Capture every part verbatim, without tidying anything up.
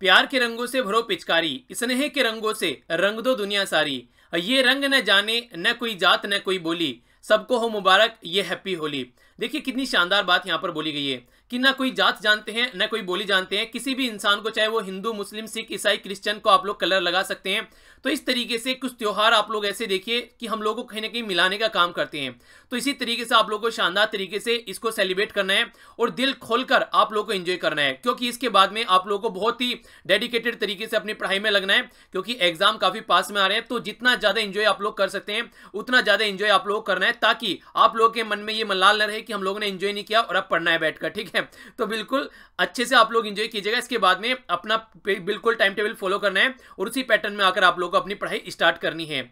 प्यार के रंगों से भरो पिचकारी, स्नेह के रंगों से रंग दो दुनिया सारी। ये रंग न जाने न कोई जात न कोई बोली, सबको हो मुबारक ये हैप्पी होली। देखिए कितनी शानदार बात यहाँ पर बोली गई है कि ना कोई जात जानते हैं ना कोई बोली जानते हैं, किसी भी इंसान को, चाहे वो हिंदू, मुस्लिम, सिख, ईसाई, क्रिश्चियन को आप लोग कलर लगा सकते हैं। तो इस तरीके से कुछ त्यौहार आप लोग ऐसे देखिए कि हम लोगों को कहीं ना कहीं मिलाने का काम करते हैं। तो इसी तरीके से आप लोगों को शानदार तरीके से इसको सेलिब्रेट करना है और दिल खोलकर आप लोगों को एंजॉय करना है, क्योंकि इसके बाद में आप लोगों को बहुत ही डेडिकेटेड तरीके से अपनी पढ़ाई में लगना है, क्योंकि एग्जाम काफ़ी पास में आ रहे हैं। तो जितना ज़्यादा एंजॉय आप लोग कर सकते हैं उतना ज़्यादा एंजॉय आप लोग करना है, ताकि आप लोगों के मन में ये मलाल न रहे कि हम लोगों ने एंजॉय नहीं किया और अब पढ़ना है बैठकर, ठीक है। तो बिल्कुल अच्छे से आप लोग एंजॉय कीजिएगा। इसके बाद में अपना बिल्कुल टाइम टेबल फॉलो करना है और उसी पैटर्न में आकर आप लोगों को अपनी पढ़ाई स्टार्ट करनी है।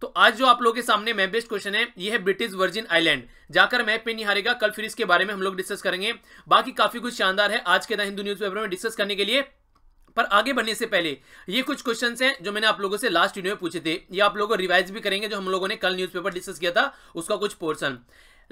तो आज जो आप लोगों के सामने मैप बेस्ड क्वेश्चन है, यह है ब्रिटिश वर्जिन आइलैंड। जाकर मैप पे निहारेगा, कल फिर इसके बारे में हम लोग डिस्कस करेंगे। बाकी काफी कुछ शानदार है आज के द हिंदू न्यूज़पेपर में डिस्कस करने के लिए। पर आगे बढ़ने से पहले ये कुछ क्वेश्चंस हैं जो मैंने आप लोगों से लास्ट वीडियो में पूछे थे, ये आप लोगों को रिवाइज भी करेंगे। जो हम लोगों ने कल न्यूज़पेपर डिस्कस किया था उसका कुछ पोर्शन।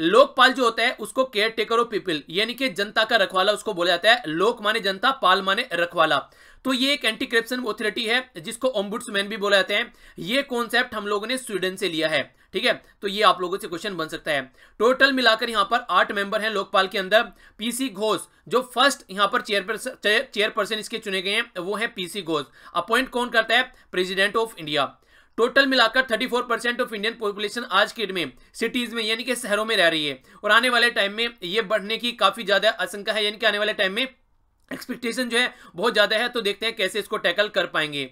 लोकपाल जो होता है उसको केयर टेकर ऑफ पीपल, यानी कि जनता का रखवाला, उसको बोला जाता है। लोक माने जनता, पाल माने रखवाला। तो ये एक एंटी करप्शन अथॉरिटी है जिसको ओम्बुड्समैन भी बोला जाता है। ये कॉन्सेप्ट हम लोगों ने स्वीडन से लिया है, ठीक है। तो ये आप लोगों से क्वेश्चन बन सकता है। टोटल मिलाकर यहाँ पर आठ मेंबर हैं लोकपाल के अंदर। पीसी घोष जो फर्स्ट यहाँ पर चेयरपर्सन चेयरपर्सन इसके चुने गए हैं वो है पीसी घोष। अपॉइंट कौन करता है? President of India. टोटल मिलाकर चौंतीस परसेंट ऑफ इंडियन पॉपुलेशन आज के डेट में सिटीज में यानी कि शहरों में रह रही है, और आने वाले टाइम में ये बढ़ने की काफी ज्यादा आशंका है, यानी कि आने वाले टाइम में एक्सपेक्टेशन जो है बहुत ज्यादा है। तो देखते हैं कैसे इसको टैकल कर पाएंगे।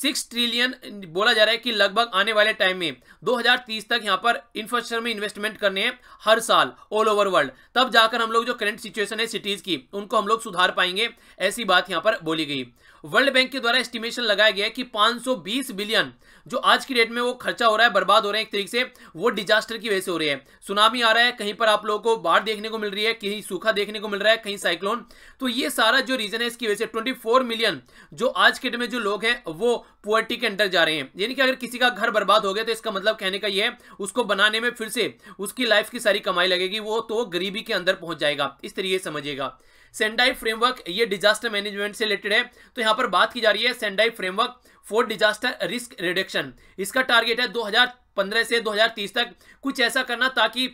सिक्स ट्रिलियन बोला जा रहा है कि लगभग आने वाले टाइम में दो हज़ार तीस तक यहाँ पर इंफ्रास्ट्रक्चर में इन्वेस्टमेंट करने हैं हर साल ऑल ओवर वर्ल्ड। तब जाकर हम लोग जो करंट सिचुएशन है सिटीज़ की उनको हम लोग सुधार पाएंगे, ऐसी बात यहाँ पर बोली गई। वर्ल्ड बैंक के द्वारा एस्टिमेशन लगाया गया है कि पाँच सौ बीस बिलियन जो आज की डेट में वो खर्चा हो रहा है, बर्बाद हो रहा है एक तरीके से, वो डिजास्टर की वजह से हो रही है। सुनामी आ रहा है, कहीं पर आप लोगों को बाढ़ देखने को मिल रही है, कहीं सूखा देखने को मिल रहा है, कहीं साइक्लोन। तो ये सारा जो रीजन है इसकी वजह से ट्वेंटी फोर मिलियन जो आज के डेट में जो लोग हैं वो पॉवर्टी के अंदर जा रहे हैं। यानी कि अगर किसी का घर बर्बाद हो गया तो इसका मतलब कहने का ये है उसको बनाने में फिर से उसकी लाइफ की सारी कमाई लगेगी, वो तो गरीबी के अंदर पहुंच जाएगा, इस तरीके समझिएगा। सेंडाई फ्रेमवर्क ये डिजास्टर मैनेजमेंट से रिलेटेड है, तो यहाँ पर बात की जा रही है Sendai framework for disaster risk reduction. इसका टारगेट है दो हजार पंद्रह से दो हजार तीस तक कुछ ऐसा करना ताकि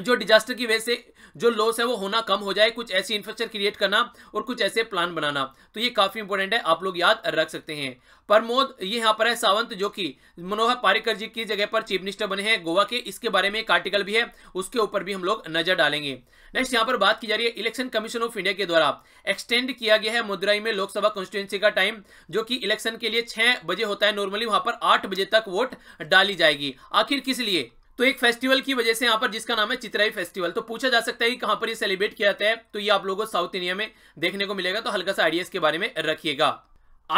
जो डिजास्टर की वजह से जो लॉस है वो होना कम हो जाए, कुछ ऐसी इंफ्रास्ट्रक्चर क्रिएट करना और कुछ ऐसे प्लान बनाना। तो ये काफ़ी इंपॉर्टेंट है, आप लोग याद रख सकते हैं। प्रमोद ये यहाँ पर है सावंत जो कि मनोहर पारिकर जी की जगह पर चीफ मिनिस्टर बने हैं गोवा के। इसके बारे में एक आर्टिकल भी है, उसके ऊपर भी हम लोग नजर डालेंगे। नेक्स्ट यहाँ पर बात की जा रही है इलेक्शन कमीशन ऑफ इंडिया के द्वारा एक्सटेंड किया गया है मदुरई में लोकसभा कॉन्स्टिट्यूंसी का टाइम, जो कि इलेक्शन के लिए छः बजे होता है नॉर्मली, वहाँ पर आठ बजे तक वोट डाली जाएगी। आखिर किस लिए? तो एक फेस्टिवल की वजह से यहाँ पर जिसका नाम है चितराई फेस्टिवल। तो पूछा जा सकता है कि कहाँ पर ये सेलिब्रेट किया जाता है, तो ये आप लोगों को साउथ इंडिया में देखने को मिलेगा। तो हल्का सा आइडिया इसके बारे में रखिएगा।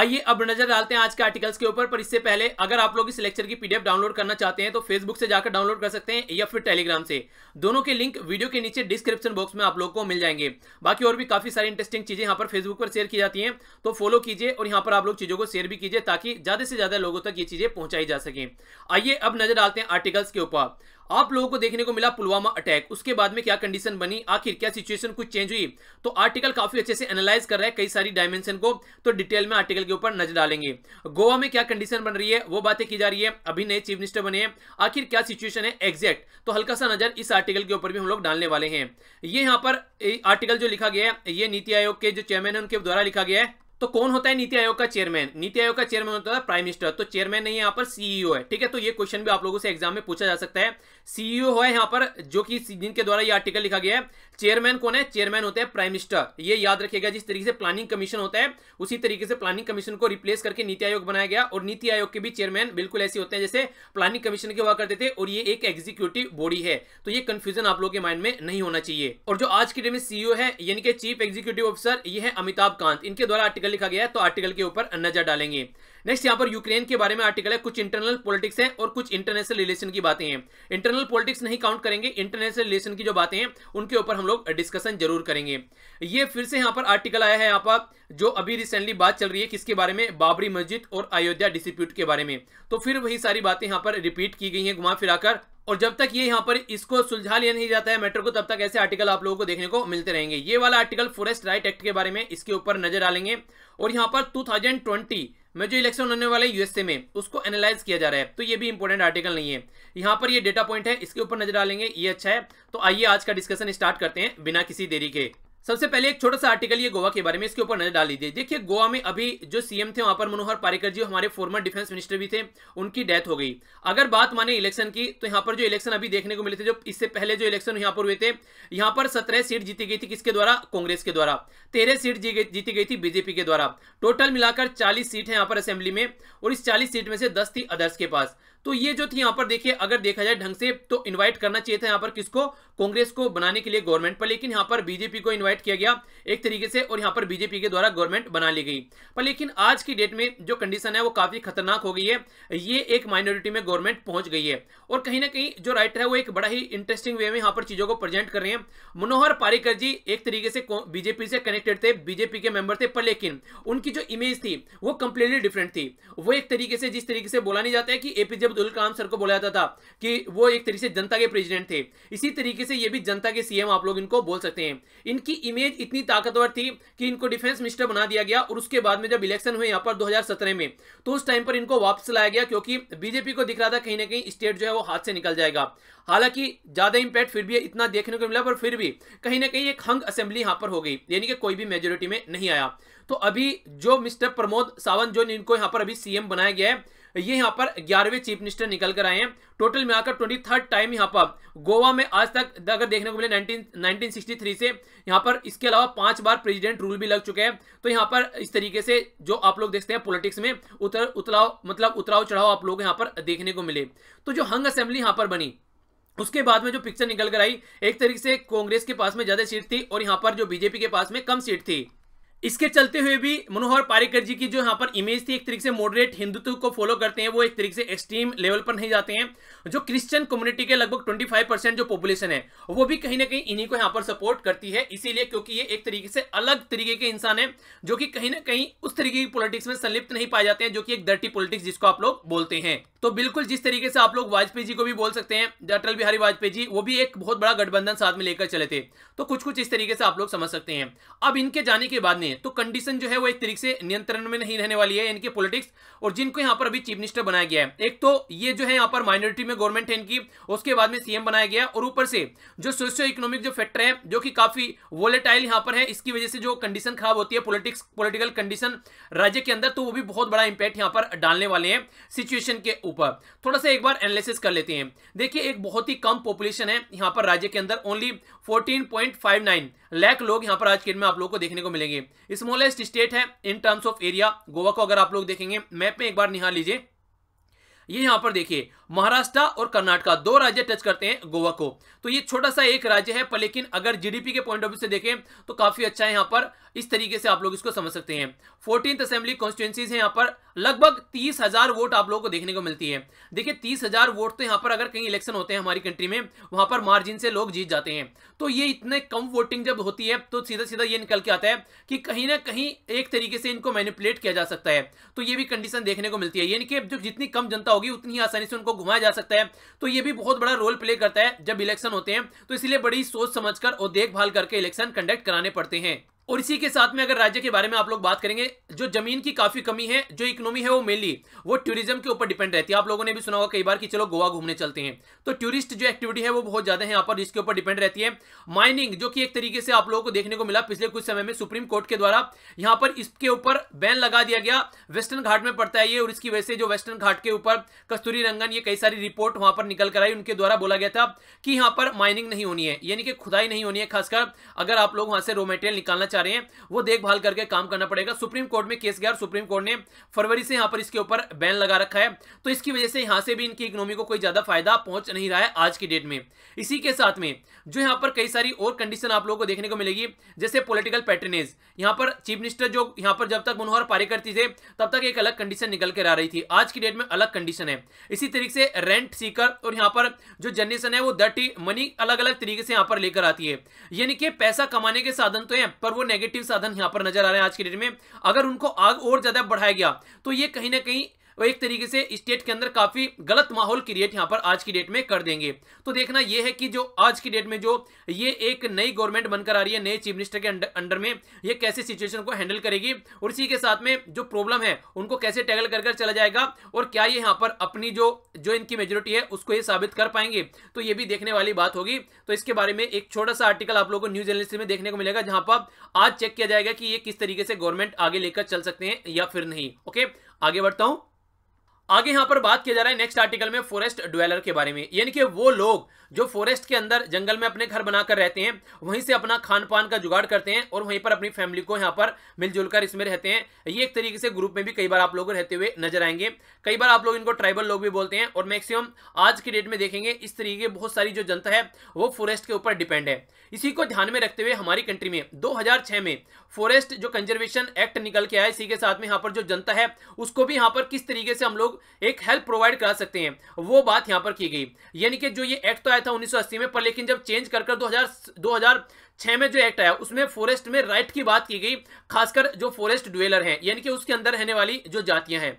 आइए अब नजर डालते हैं आज के आर्टिकल्स के ऊपर। पर इससे पहले अगर आप लोग इस लेक्चर की पीडीएफ डाउनलोड करना चाहते हैं तो फेसबुक से जाकर डाउनलोड कर सकते हैं या फिर टेलीग्राम से। दोनों के लिंक वीडियो के नीचे डिस्क्रिप्शन बॉक्स में आप लोग को मिल जाएंगे। बाकी और भी काफी सारी इंटरेस्टिंग चीजें यहाँ पर फेसबुक पर शेयर की जाती हैं, तो फॉलो कीजिए और यहाँ पर आप लोग चीजों को शेयर भी कीजिए ताकि ज्यादा से ज्यादा लोगों तक ये चीजें पहुंचाई जा सके। आइए अब नजर डालते हैं आर्टिकल्स के ऊपर। आप लोगों को देखने को मिला पुलवामा अटैक, उसके बाद में क्या कंडीशन बनी, आखिर क्या सिचुएशन कुछ चेंज हुई। तो आर्टिकल काफी अच्छे से एनालाइज कर रहा है कई सारी डायमेंशन को, तो डिटेल में आर्टिकल के ऊपर नजर डालेंगे। गोवा में क्या कंडीशन बन रही है वो बातें की जा रही है, अभी नए चीफ मिनिस्टर बने हैं, आखिर क्या सिचुएशन है एग्जैक्ट, तो हल्का सा नजर इस आर्टिकल के ऊपर भी हम लोग डालने वाले हैं। ये यहाँ पर आर्टिकल जो लिखा गया है ये नीति आयोग के जो चेयरमैन है उनके द्वारा लिखा गया है। तो कौन होता है नीति आयोग का चेयरमैन? नीति आयोग का चेयरमैन होता है प्राइम मिनिस्टर। तो चेयरमैन नहीं है यहाँ पर, सीईओ है, ठीक है। तो ये क्वेश्चन भी आप लोगों से एग्जाम में पूछा जा सकता है। सीईओ है यहाँ पर जो कि जिनके द्वारा ये आर्टिकल लिखा गया है। चेयरमैन कौन है? चेयरमैन होते हैं प्राइम मिनिस्टर, ये याद रखेगा। जिस तरीके से प्लानिंग कमीशन होता है उसी तरीके से प्लानिंग कमीशन को रिप्लेस करके नीति आयोग बनाया गया, और नीति आयोग के भी चेयरमैन बिल्कुल ऐसे होते हैं जैसे प्लानिंग कमीशन के हुआ करते थे, और ये एक एग्जीक्यूटिव बॉडी है। तो ये कंफ्यूजन आप लोगों के माइंड में नहीं होना चाहिए। और जो आज के डेट में सीईओ है यानी कि चीफ एग्जीक्यूटिव ऑफिसर, ये है अमिताभ कांत, इनके द्वारा लिखा गया है। तो आर्टिकल के ऊपर नजर डालेंगे। नेक्स्ट यहाँ पर यूक्रेन के बारे में आर्टिकल है, कुछ इंटरनल पॉलिटिक्स है और कुछ इंटरनेशनल रिलेशन की बातें हैं। इंटरनल पॉलिटिक्स नहीं काउंट करेंगे, इंटरनेशनल रिलेशन की जो बातें हैं उनके ऊपर हम लोग डिस्कशन जरूर करेंगे। ये फिर से यहाँ पर आर्टिकल आया है, यहाँ पर जो अभी रिसेंटली बात चल रही है किसके बारे में, बाबरी मस्जिद और अयोध्या डिस्प्यूट के बारे में। तो फिर वही सारी बातें यहाँ पर रिपीट की गई हैं घुमा फिराकर, और जब तक ये यहाँ पर इसको सुलझा लिया नहीं जाता है मैटर को, तब तक ऐसे आर्टिकल आप लोगों को देखने को मिलते रहेंगे। ये वाला आर्टिकल फॉरेस्ट राइट एक्ट के बारे में, इसके ऊपर नजर डालेंगे। और यहाँ पर दो हज़ार बीस में जो इलेक्शन होने वाले यूएसए में उसको एनालाइज किया जा रहा है, तो ये भी इंपॉर्टेंट आर्टिकल नहीं है। यहाँ पर ये डेटा पॉइंट है, इसके ऊपर नजर डालेंगे, ये अच्छा है। तो आइए आज का डिस्कशन स्टार्ट करते हैं बिना किसी देरी के। सबसे पहले एक छोटा सा आर्टिकल ये गोवा के बारे में, इसके ऊपर नजर डाल लीजिए। देखिए गोवा में अभी जो सीएम थे वहां पर मनोहर पारिकर जी, हमारे फॉर्मर डिफेंस मिनिस्टर भी थे, उनकी डेथ हो गई। अगर बात माने इलेक्शन की तो यहाँ पर जो इलेक्शन अभी देखने को मिले थे, जो इससे पहले जो इलेक्शन यहाँ पर हुए थे, यहाँ पर सत्रह सीट जीती गई थी किसके द्वारा, कांग्रेस के द्वारा। तेरह सीट जीती गई थी बीजेपी के द्वारा। टोटल मिलाकर चालीस सीट है यहाँ पर असेंबली में, और इस चालीस सीट में से दस थी अदर्स के पास। तो ये जो थी यहाँ पर देखिए, अगर देखा जाए ढंग से तो इनवाइट करना चाहिए था यहाँ पर किसको, कांग्रेस को बनाने के लिए गवर्नमेंट पर, लेकिन यहाँ पर बीजेपी को इनवाइट किया गया एक तरीके से, और यहाँ पर बीजेपी के द्वारा गवर्नमेंट बना ली गई। पर लेकिन आज की डेट में जो कंडीशन है वो काफी खतरनाक हो गई है, ये एक माइनॉरिटी में गवर्नमेंट पहुंच गई है। और कहीं ना कहीं जो राइटर है वो एक बड़ा ही इंटरेस्टिंग वे में यहाँ पर चीजों को प्रेजेंट कर रहे हैं। मनोहर पारिकर जी एक तरीके से बीजेपी से कनेक्टेड थे, बीजेपी के मेंबर थे, पर लेकिन उनकी जो इमेज थी वो कंप्लीटली डिफरेंट थी। वो एक तरीके से, जिस तरीके से बोला नहीं जाता है कि एपीजे अब्दुल कलाम सर को बोला जाता था कि वो एक तरीके से जनता के प्रेसिडेंट थे, इसी तरीके से ये भी जनता के सीएम आप लोग इनको बोल सकते हैं। इनकी इमेज इतनी ताकतवर थी कि इनको डिफेंस मिनिस्टर बना दिया गया, और उसके बाद में जब इलेक्शन हुए यहाँ पर दो हज़ार सत्रह में, तो उस टाइम पर इनको वापस लाया गया, क्योंकि बीजेपी को दिख रहा था कहीं ना कहीं स्टेट जो है वो हाथ से निकल जाएगा। हालांकि ज्यादा इंपैक्ट फिर भी इतना देखने को मिला, पर फिर भी कहीं ना कहीं एक हंग असेंबली यहाँ पर हो गई, यानी कि कोई भी मेजोरिटी में नहीं आया। तो अभी जो मिस्टर प्रमोद सावंत जो इनको यहाँ पर अभी सीएम बनाया गया है, ये यहाँ पर ग्यारहवें चीफ मिनिस्टर निकल कर आए हैं। टोटल में आकर ट्वेंटी थर्ड टाइम यहाँ पर गोवा में आज तक अगर देखने को मिले नाइनटीन सिक्सटी थ्री से यहाँ पर, इसके अलावा पांच बार प्रेसिडेंट रूल भी लग चुके हैं। तो यहाँ पर इस तरीके से जो आप लोग देखते हैं पॉलिटिक्स में उतर उतराव मतलब उतराव चढ़ाव आप लोग यहाँ पर देखने को मिले। तो जो हंग असेंबली यहाँ पर बनी, उसके बाद में जो पिक्चर निकल कर आई, एक तरीके से कांग्रेस के पास में ज्यादा सीट थी और यहाँ पर जो बीजेपी के पास में कम सीट थी। इसके चलते हुए भी मनोहर पारिकर जी की जो यहाँ पर इमेज थी, एक तरीके से मॉडरेट हिंदुत्व को फॉलो करते हैं, वो एक तरीके से एक्सट्रीम लेवल पर नहीं जाते हैं। जो क्रिश्चियन कम्युनिटी के लगभग पच्चीस परसेंट जो पॉपुलेशन है वो भी कहीं ना कहीं इन्हीं को यहाँ पर सपोर्ट करती है, इसीलिए क्योंकि ये एक तरीके से अलग तरीके के इंसान है जो कि कहीं ना कहीं उस तरीके की पॉलिटिक्स में संलिप्त नहीं पाए जाते हैं, जो कि एक डर्टी पॉलिटिक्स जिसको आप लोग बोलते हैं। तो बिल्कुल जिस तरीके से आप लोग वाजपेयी जी को भी बोल सकते हैं, अटल बिहारी वाजपेयी जी, वो भी एक बहुत बड़ा गठबंधन साथ में लेकर चले थे। तो कुछ कुछ इस तरीके से आप लोग समझ सकते हैं। अब इनके जाने के बाद में तो कंडीशन जो है वो एक तरीके से नियंत्रण में नहीं रहने वाली है इनकी पॉलिटिक्स, और जिनको यहाँ पर अभी चीफ मिनिस्टर बनाया गया है, एक तो ये जो है यहाँ पर माइनॉरिटी में गवर्नमेंट है इनकी, उसके बाद में सीएम बनाया गया, और ऊपर से जो सोशियो इकोनॉमिक जो फैक्टर है जो कि काफी वोलेटाइल यहाँ पर है, इसकी वजह से जो कंडीशन खराब होती है पॉलिटिक्स पॉलिटिकल कंडीशन राज्य के अंदर, तो वो भी बहुत बड़ा इंपैक्ट यहाँ पर डालने वाले हैं सिचुएशन के ऊपर। थोड़ा सा एक बार एनालिसिस कर लेते हैं। देखिए एक बहुत ही कम पॉपुलेशन है यहाँ पर राज्य के अंदर, only fourteen point five nine lakh लोग यहाँ पर आज के डेट में आप लोग को देखने को मिलेंगे। स्मॉलेस्ट स्टेट है in terms of area Goa को, अगर आप लोग देखेंगे मैप में एक बार निहार लीजिए, ये यहाँ पर देखिए महाराष्ट्र और कर्नाटका दो राज्य टच करते हैं गोवा को। तो ये छोटा सा एक राज्य है, पर लेकिन अगर जीडीपी के पॉइंट ऑफ व्यू से देखें तो काफी अच्छा है यहाँ पर, इस तरीके से आप लोग इसको समझ सकते हैं। फोर्टीन्थ असेंबली कॉन्स्टिट्यूएंसीज हैं यहाँ पर, लगभग तीस हजार वोट आप लोगों को देखने को मिलती है। देखिए तीस हजार वोट तो यहाँ पर अगर कहीं इलेक्शन होते हैं हमारी कंट्री में, वहां पर मार्जिन से लोग जीत जाते हैं। तो ये इतने कम वोटिंग जब होती है तो सीधा सीधा ये निकल के आता है कि कहीं ना कहीं एक तरीके से इनको मैनिपुलेट किया जा सकता है। तो ये भी कंडीशन देखने को मिलती है, यानी कि जो जितनी कम जनता होगी उतनी आसानी से उनको घुमाया जा सकता है। तो ये भी बहुत बड़ा रोल प्ले करता है जब इलेक्शन होते हैं, तो इसलिए बड़ी सोच समझकर और देखभाल करके इलेक्शन कंडक्ट कराने पड़ते हैं। और इसी के साथ में अगर राज्य के बारे में आप लोग बात करेंगे, जो जमीन की काफी कमी है, जो इकोनॉमी है वो मेनली वो टूरिज्म के ऊपर डिपेंड रहती है। आप लोगों ने भी सुना होगा कई बार कि चलो गोवा घूमने चलते हैं, तो टूरिस्ट जो एक्टिविटी है वो बहुत ज्यादा है यहाँ पर, इसके ऊपर डिपेंड रहती है। माइनिंग जो कि एक तरीके से आप लोगों को देखने को मिला पिछले कुछ समय में, सुप्रीम कोर्ट के द्वारा यहाँ पर इसके ऊपर बैन लगा दिया गया, वेस्टर्न घाट में पड़ता है ये, और इसकी वजह से जो वेस्टर्न घाट के ऊपर कस्तूरी रंगन ये कई सारी रिपोर्ट वहां पर निकल कर आई, उनके द्वारा बोला गया था कि यहाँ पर माइनिंग नहीं होनी है, यानी कि खुदाई नहीं होनी है, खासकर अगर आप लोग वहां से रॉ मटेरियल निकालना चाह रहे हैं वो देखभाल करके काम करना पड़ेगा। सुप्रीम कोर्ट में केस गया और सुप्रीम कोर्ट ने फरवरी से यहाँ पर इसके ऊपर बैन लगा रखा है, तो इसकी वजह से यहाँ से भी इनकी इकोनॉमी को कोई ज्यादा फायदा पहुंच नहीं रहा है आज की डेट में। इसी के साथ में जो यहाँ पर कई सारी और कंडीशन आप लोगों को देखने को मिलेगी, जैसे पॉलिटिकल पैटर्नेज। यहाँ पर चीफ मिनिस्टर जो यहाँ पर जब तक मनोहर पारिकर थे तब तक एक अलग कंडीशन निकल कर आ रही थी, आज की डेट में अलग कंडीशन है। इसी तरीके से रेंट सीकर और यहाँ पर जो जनरेशन है वो डर्टी मनी अलग अलग तरीके से यहाँ पर लेकर आती है, यानी कि पैसा कमाने के साधन तो हैं पर वो नेगेटिव साधन यहाँ पर नजर आ रहे हैं आज की डेट में। अगर उनको आग और ज्यादा बढ़ाया गया तो ये कहीं ना कहीं एक तरीके से स्टेट के अंदर काफी गलत माहौल क्रिएट यहाँ पर आज की डेट में कर देंगे। तो देखना यह है कि जो आज की डेट में जो ये एक नई गवर्नमेंट बनकर आ रही है नए चीफ मिनिस्टर के अंडर में, ये कैसे सिचुएशन को हैंडल करेगी और इसी के साथ में जो प्रॉब्लम है उनको कैसे टैगल कर कर चला जाएगा, और क्या ये यहाँ पर अपनी जो जो इनकी मेजोरिटी है उसको ये साबित कर पाएंगे, तो ये भी देखने वाली बात होगी। तो इसके बारे में एक छोटा सा आर्टिकल आप लोगों को न्यूज एजेंसी में देखने को मिलेगा, जहां पर आज चेक किया जाएगा कि ये किस तरीके से गवर्नमेंट आगे लेकर चल सकते हैं या फिर नहीं। ओके, आगे बढ़ता हूं। आगे यहाँ पर बात किया जा रहा है नेक्स्ट आर्टिकल में फॉरेस्ट ड्वेलर के बारे में, यानी कि वो लोग जो फॉरेस्ट के अंदर जंगल में अपने घर बनाकर रहते हैं, वहीं से अपना खान पान का जुगाड़ करते हैं और वहीं पर अपनी फैमिली को यहाँ पर मिलजुल कर इसमें रहते हैं। ये एक तरीके से ग्रुप में भी कई बार आप लोग रहते हुए नजर आएंगे, कई बार आप लोग इनको ट्राइबल लोग भी बोलते हैं, और मैक्सिमम आज की डेट में देखेंगे इस तरीके की बहुत सारी जो जनता है वो फॉरेस्ट के ऊपर डिपेंड है। इसी को ध्यान में रखते हुए हमारी कंट्री में दो हजार छह में फॉरेस्ट जो कंजर्वेशन एक्ट निकल के आया, इसी के साथ में यहाँ पर जो जनता है उसको भी यहाँ पर किस तरीके से हम लोग एक हेल्प प्रोवाइड करा सकते हैं वो बात यहां पर की गई। यानी कि जो ये एक्ट तो आया था उन्नीस सौ अस्सी में, पर लेकिन जब चेंज कर कर दो हजार छह में जो एक्ट आया उसमें फॉरेस्ट में राइट की बात की गई, खासकर जो फॉरेस्ट ड्वेलर हैं यानी कि उसके अंदर रहने वाली जो जातियां हैं।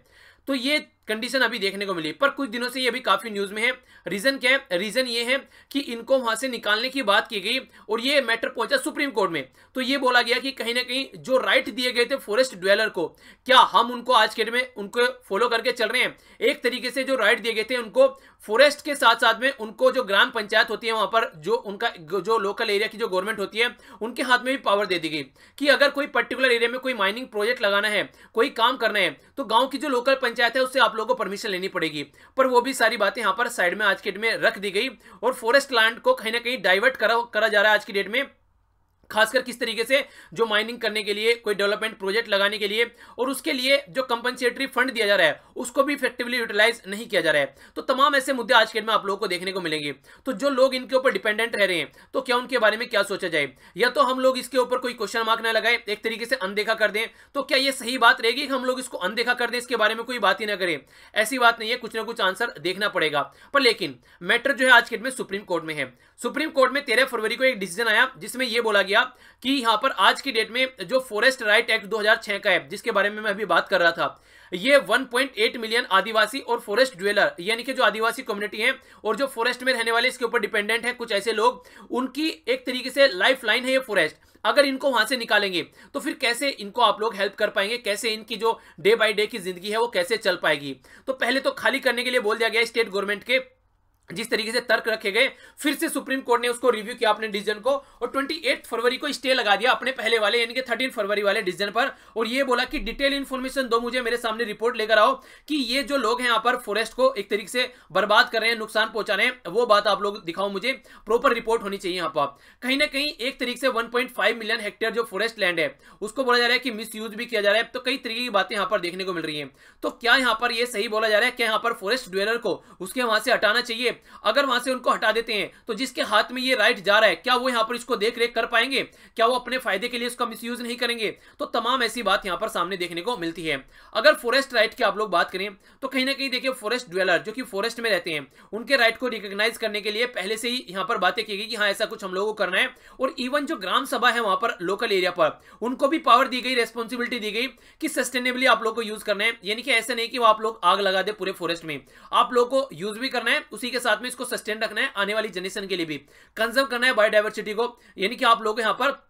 तो ये कंडीशन अभी देखने को मिली, पर कुछ दिनों से ये भी काफी न्यूज में है। रीजन क्या है? रीजन ये है कि इनको वहां से निकालने की बात की गई और ये मैटर पहुंचा सुप्रीम कोर्ट में, तो ये बोला गया कि कहीं ना कहीं जो राइट दिए गए थे फॉरेस्ट ड्वेलर को, क्या हम उनको आज के डेट में उनको फॉलो करके चल रहे हैं? एक तरीके से जो राइट दिए गए थे उनको फॉरेस्ट के साथ साथ में उनको जो ग्राम पंचायत होती है वहां पर जो उनका जो लोकल एरिया की जो गवर्नमेंट होती है उनके हाथ में भी पावर दे दी गई कि अगर कोई पर्टिकुलर एरिया में कोई माइनिंग प्रोजेक्ट लगाना है, कोई काम करना है, तो गाँव की जो लोकल पंचायत है उससे लोगों को परमिशन लेनी पड़ेगी। पर वो भी सारी बातें यहाँ पर साइड में आज की डेट में रख दी गई और फॉरेस्ट लैंड को कहीं ना कहीं डाइवर्ट करा करा जा रहा है आज की डेट में, खासकर किस तरीके से जो माइनिंग करने के लिए, कोई डेवलपमेंट प्रोजेक्ट लगाने के लिए, और उसके लिए जो कंपनसेटरी फंड दिया जा रहा है उसको भी इफेक्टिवली यूटिलाइज नहीं किया जा रहा है। तो तमाम ऐसे मुद्दे आज के डेट में आप लोगों को देखने को मिलेंगे। तो जो लोग इनके ऊपर डिपेंडेंट रह रहे हैं तो क्या उनके बारे में क्या सोचा जाए, या तो हम लोग इसके ऊपर कोई क्वेश्चन मार्क ना लगाए, एक तरीके से अनदेखा कर दें, तो क्या ये सही बात रहेगी कि हम लोग इसको अनदेखा कर दें, इसके बारे में कोई बात ही ना करें? ऐसी बात नहीं है, कुछ ना कुछ आंसर देखना पड़ेगा। पर लेकिन मैटर जो है आज के डेट में सुप्रीम कोर्ट में है। सुप्रीम कोर्ट में तेरह फरवरी को एक डिसीजन आया जिसमें यह बोला गया कि यहां पर आज की डेट में जो फॉरेस्ट राइट एक्ट दो हजार छह का है, जिसके बारे में मैं अभी बात कर रहा था, ये एक पॉइंट आठ मिलियन आदिवासी और फॉरेस्ट ड्वेलर यानी कि जो आदिवासी कम्युनिटी है और जो फॉरेस्ट में रहने वाले इसके ऊपर डिपेंडेंट है कुछ ऐसे लोग, उनकी एक तरीके से लाइफ लाइन है ये फॉरेस्ट। अगर इनको वहां से निकालेंगे तो फिर कैसे इनको आप लोग हेल्प कर पाएंगे, कैसे इनकी जो डे बाई डे की जिंदगी है वो कैसे चल पाएगी? तो पहले तो खाली करने के लिए बोल दिया गया स्टेट गवर्नमेंट के, जिस तरीके से तर्क रखे गए। फिर से सुप्रीम कोर्ट ने उसको रिव्यू किया अपने डिसीजन को और अट्ठाईस फरवरी को स्टे लगा दिया अपने पहले वाले यानी कि तेरह फरवरी वाले डिसीजन पर, और ये बोला कि डिटेल इन्फॉर्मेशन दो मुझे, मेरे सामने रिपोर्ट लेकर आओ कि ये जो लोग हैं यहाँ पर फॉरेस्ट को एक तरीके से बर्बाद कर रहे हैं, नुकसान पहुंचा रहे हैं, वो बात आप लोग दिखाओ मुझे, प्रॉपर रिपोर्ट होनी चाहिए। यहाँ पर कहीं ना कहीं एक तरीके से one point five million hectare जो फॉरेस्ट लैंड है उसको बोला जा रहा है कि मिस यूज भी किया जा रहा है। तो कई तरीके की बातें यहाँ पर देखने को मिल रही है। तो क्या यहाँ पर यह सही बोला जा रहा है, क्या यहाँ पर फॉरेस्ट ड्वेलर को उसके वहां से हटाना चाहिए? अगर वहां से उनको हटा देते हैं तो जिसके हाथ में ये राइट जा रहा है क्या वो यहां पर इसको देखरेख कर पाएंगे, क्या वो अपने फायदे के लिए इसका मिसयूज नहीं करेंगे? तो तमाम ऐसी बात यहां पर सामने देखने को मिलती है। अगर फॉरेस्ट राइट की आप लोग बात करें तो कहीं ना कहीं देखिए फॉरेस्ट ड्वेलर जो कि फॉरेस्ट में रहते हैं उनके राइट को रिकॉग्नाइज करने के लिए पहले से ही यहां पर बातें की गई कि हां ऐसा कुछ हम लोगों को करना है, और इवन जो ग्राम सभा है वहां पर लोकल एरिया पर उनको भी पावर दी गई, रेस्पॉन्सिबिलिटी दी गई कि सस्टेनेबली आप लोग को यूज करना है, यानी कि ऐसा नहीं कि आप लोग आग लगा दे पूरे फॉरेस्ट में, आप लोग को यूज भी करना है, उसी के साथ में इसको सस्टेन रखना है, आने वाली जनरेशन के लिए भी कंजर्व करना है बायोडायवर्सिटी को, यानी कि आप लोग यहां पर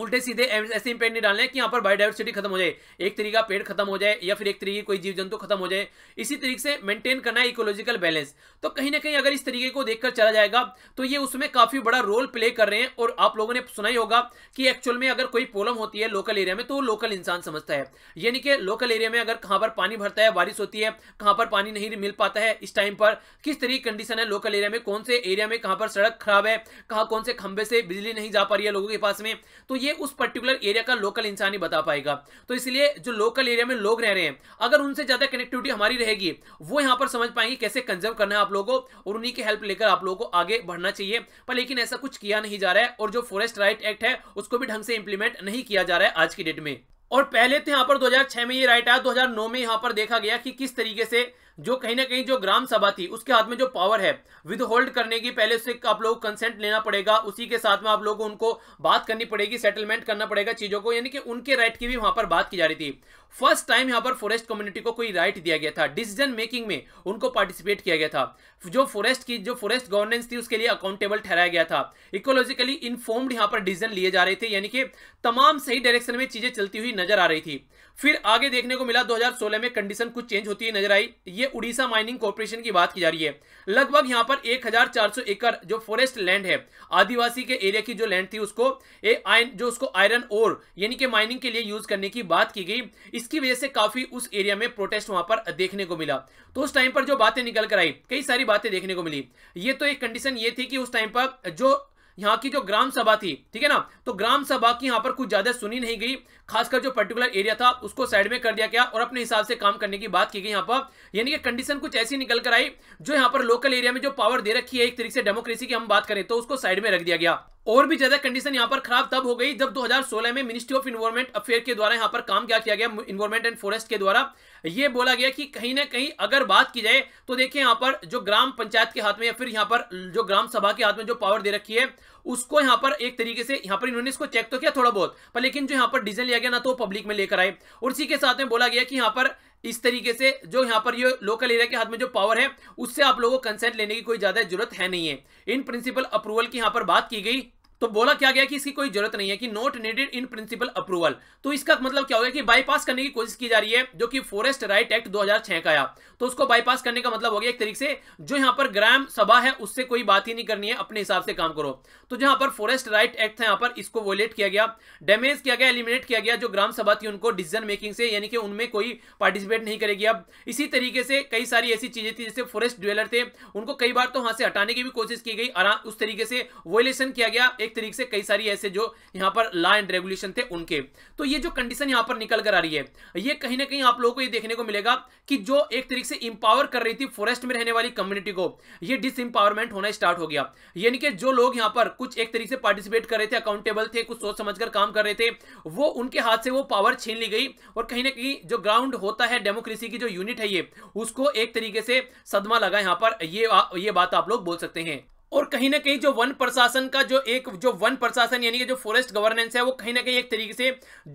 उल्टे सीधे ऐसे इंपैक्ट नहीं डालना है कि यहाँ पर बायोडायवर्सिटी खत्म हो जाए, एक तरीके का पेड़ खत्म हो जाए या फिर एक तरीके कोई जीव जंतु खत्म हो जाए। इसी तरीके से मेंटेन करना है इकोलॉजिकल बैलेंस। तो कहीं ना कहीं अगर इस तरीके को देखकर चला जाएगा तो ये उसमें काफी बड़ा रोल प्ले कर रहे हैं। और आप लोगों ने सुना ही होगा कि एक्चुअल में अगर कोई प्रॉब्लम होती है लोकल एरिया में तो लोकल इंसान समझता है, यानी कि लोकल एरिया में अगर कहाँ पर पानी भरता है, बारिश होती है, कहाँ पर पानी नहीं मिल पाता है, इस टाइम पर किस तरीके की कंडीशन है लोकल एरिया में, कौन से एरिया में कहाँ पर सड़क खराब है, कहाँ कौन से खंभे से बिजली नहीं जा पा रही है लोगों के पास में, तो ये उस पर्टिकुलर एरिया का लोकल इंसान ही बता पाएगा। तो इसलिए जो लोकल एरिया में लोग रह रहे हैं, अगर उनसे ज्यादा कनेक्टिविटी हमारी रहेगी, वो यहाँ पर समझ पाएंगे कैसे कंजर्व करना है आप लोगों को, और उन्हीं की हेल्प लेकर आप लोगों को आगे बढ़ना चाहिए। पर लेकिन ऐसा कुछ किया नहीं जा रहा है, और जो फॉरेस्ट राइट एक्ट है उसको भी ढंग से इंप्लीमेंट नहीं किया जा रहा है आज की डेट में। और पहले तो यहाँ पर दो हज़ार छह में ये राइट आया, दो हज़ार नौ में यहाँ पर देखा गया कि किस तरीके से जो कहीं ना कहीं जो ग्राम सभा थी उसके हाथ में जो पावर है विद होल्ड करने की, पहले उससे आप लोगों को कंसेंट लेना पड़ेगा, उसी के साथ में आप लोगों को उनको बात करनी पड़ेगी, सेटलमेंट करना पड़ेगा चीज़ों को, यानी कि उनके राइट की भी वहाँ पर बात की जा रही थी। फर्स्ट टाइम यहाँ पर फॉरेस्ट कम्युनिटी को कोई राइट दिया गया था, डिसीजन मेकिंग में उनको पार्टिसिपेट किया गया था, जो फॉरेस्ट की जो फॉरेस्ट गवर्नेंस थी उसके लिए अकाउंटेबल ठहराया गया था, इकोलॉजिकली इन्फॉर्म्ड यहाँ पर डिसीजन लिए जा रहे थे, यानी कि तमाम सही डायरेक्शन में चीज़ें चलती हुई नजर आ रही थी। फिर आगे देखने को मिला दो हज़ार सोलह में कंडीशन कुछ चेंज होती हुई नजर आई। ये उड़ीसा माइनिंग कॉर्पोरेशन की बात की जा रही है, लगभग यहाँ पर एक हज़ार चार सौ एकड़ जो फॉरेस्ट लैंड है, आदिवासी के एरिया की जो लैंड थी, उसको ए, आयन, जो उसको आयरन ओर यानी कि माइनिंग के लिए यूज करने की बात की गई। इसकी वजह से काफी उस एरिया में प्रोटेस्ट वहां पर देखने को मिला। तो उस टाइम पर जो बातें निकल कर आई, कई सारी बातें देखने को मिली। ये तो एक कंडीशन ये थी कि उस टाइम पर जो यहाँ की जो ग्राम सभा थी, ठीक है ना, तो ग्राम सभा की यहाँ पर कुछ ज्यादा सुनी नहीं गई, खासकर जो पर्टिकुलर एरिया था उसको साइड में कर दिया गया और अपने हिसाब से काम करने की बात की गई यहाँ पर। यानी कि कंडीशन कुछ ऐसी निकल कर आई जो यहाँ पर लोकल एरिया में जो पावर दे रखी है, एक तरीके से डेमोक्रेसी की हम बात करें तो उसको साइड में रख दिया गया। और भी ज्यादा कंडीशन यहाँ पर खराब तब हो गई जब दो हज़ार सोलह में मिनिस्ट्री ऑफ इन्वायरमेंट अफेयर के द्वारा यहाँ पर काम क्या किया गया, इन्वायरमेंट एंड फॉरेस्ट के द्वारा ये बोला गया कि कहीं ना कहीं अगर बात की जाए तो देखिए यहाँ पर जो ग्राम पंचायत के हाथ में या फिर यहाँ पर जो ग्राम सभा के हाथ में जो पावर दे रखी है उसको यहाँ पर एक तरीके से यहाँ पर इन्होंने इसको चेक तो किया थोड़ा बहुत, पर लेकिन जो यहाँ पर डिसीजन लिया गया ना तो पब्लिक में लेकर आए। और इसी के साथ में बोला गया कि यहाँ पर इस तरीके से जो यहाँ पर ये लोकल एरिया के हाथ में जो पावर है उससे आप लोगों को कंसेंट लेने की कोई ज्यादा जरूरत है नहीं है। इन प्रिंसिपल अप्रूवल की यहाँ पर बात की गई, तो बोला क्या गया कि इसकी कोई जरूरत नहीं है कि not needed in principle approval. तो इसका मतलब क्या होगा कि बाईपास करने की कोशिश की जा रही है, जो कि फॉरेस्ट राइट एक्ट दो हज़ार छह का आया, तो उसको बाईपास करने का मतलब हो गया एक तरीके से जो यहाँ पर ग्राम सभा है उससे कोई बात ही नहीं करनी है, अपने हिसाब से काम करो। तो जहां पर फॉरेस्ट राइट एक्ट था यहाँ पर इसको वोलेट किया गया, डैमेज किया गया, एलिमिनेट किया गया। जो ग्राम सभा थी उनको डिसीजन मेकिंग से, यानी कि उनमें कोई पार्टिसिपेट नहीं करेगी अब। इसी तरीके से कई सारी ऐसी चीजें थी, जैसे फॉरेस्ट ड्वेलर थे उनको कई बार तो वहां से हटाने की भी कोशिश की गई, उस तरीके से वोलेशन किया गया एक तरीके से कई सारी ऐसे जो यहां पर लॉ एंड रेगुलेशन थे उनके। तो ये जो कंडीशन यहां पर निकल कर आ रही है, ये कहीं ना कहीं आप लोगों को ये देखने को मिलेगा कि जो एक तरीके से इंपावर कर रही थी फॉरेस्ट में रहने वाली कम्युनिटी को, ये डिसइंपावरमेंट होना स्टार्ट हो गया। यानी कि जो लोग यहां पर कुछ एक तरीके से पार्टिसिपेट कर रहे थे, अकाउंटेबल थे, कुछ सोच समझकर काम कर रहे थे, वो उनके हाथ से वो पावर छीन ली गई। और कहीं ना कहीं जो ग्राउंड होता है डेमोक्रेसी की जो यूनिट है ये, उसको एक तरीके से सदमा लगा यहां पर, ये ये बात आप लोग बोल सकते हैं। और कहीं ना कहीं जो वन प्रशासन का जो एक जो वन प्रशासन यानी कि जो फॉरेस्ट गवर्नेंस है, वो कहीं ना कहीं एक तरीके से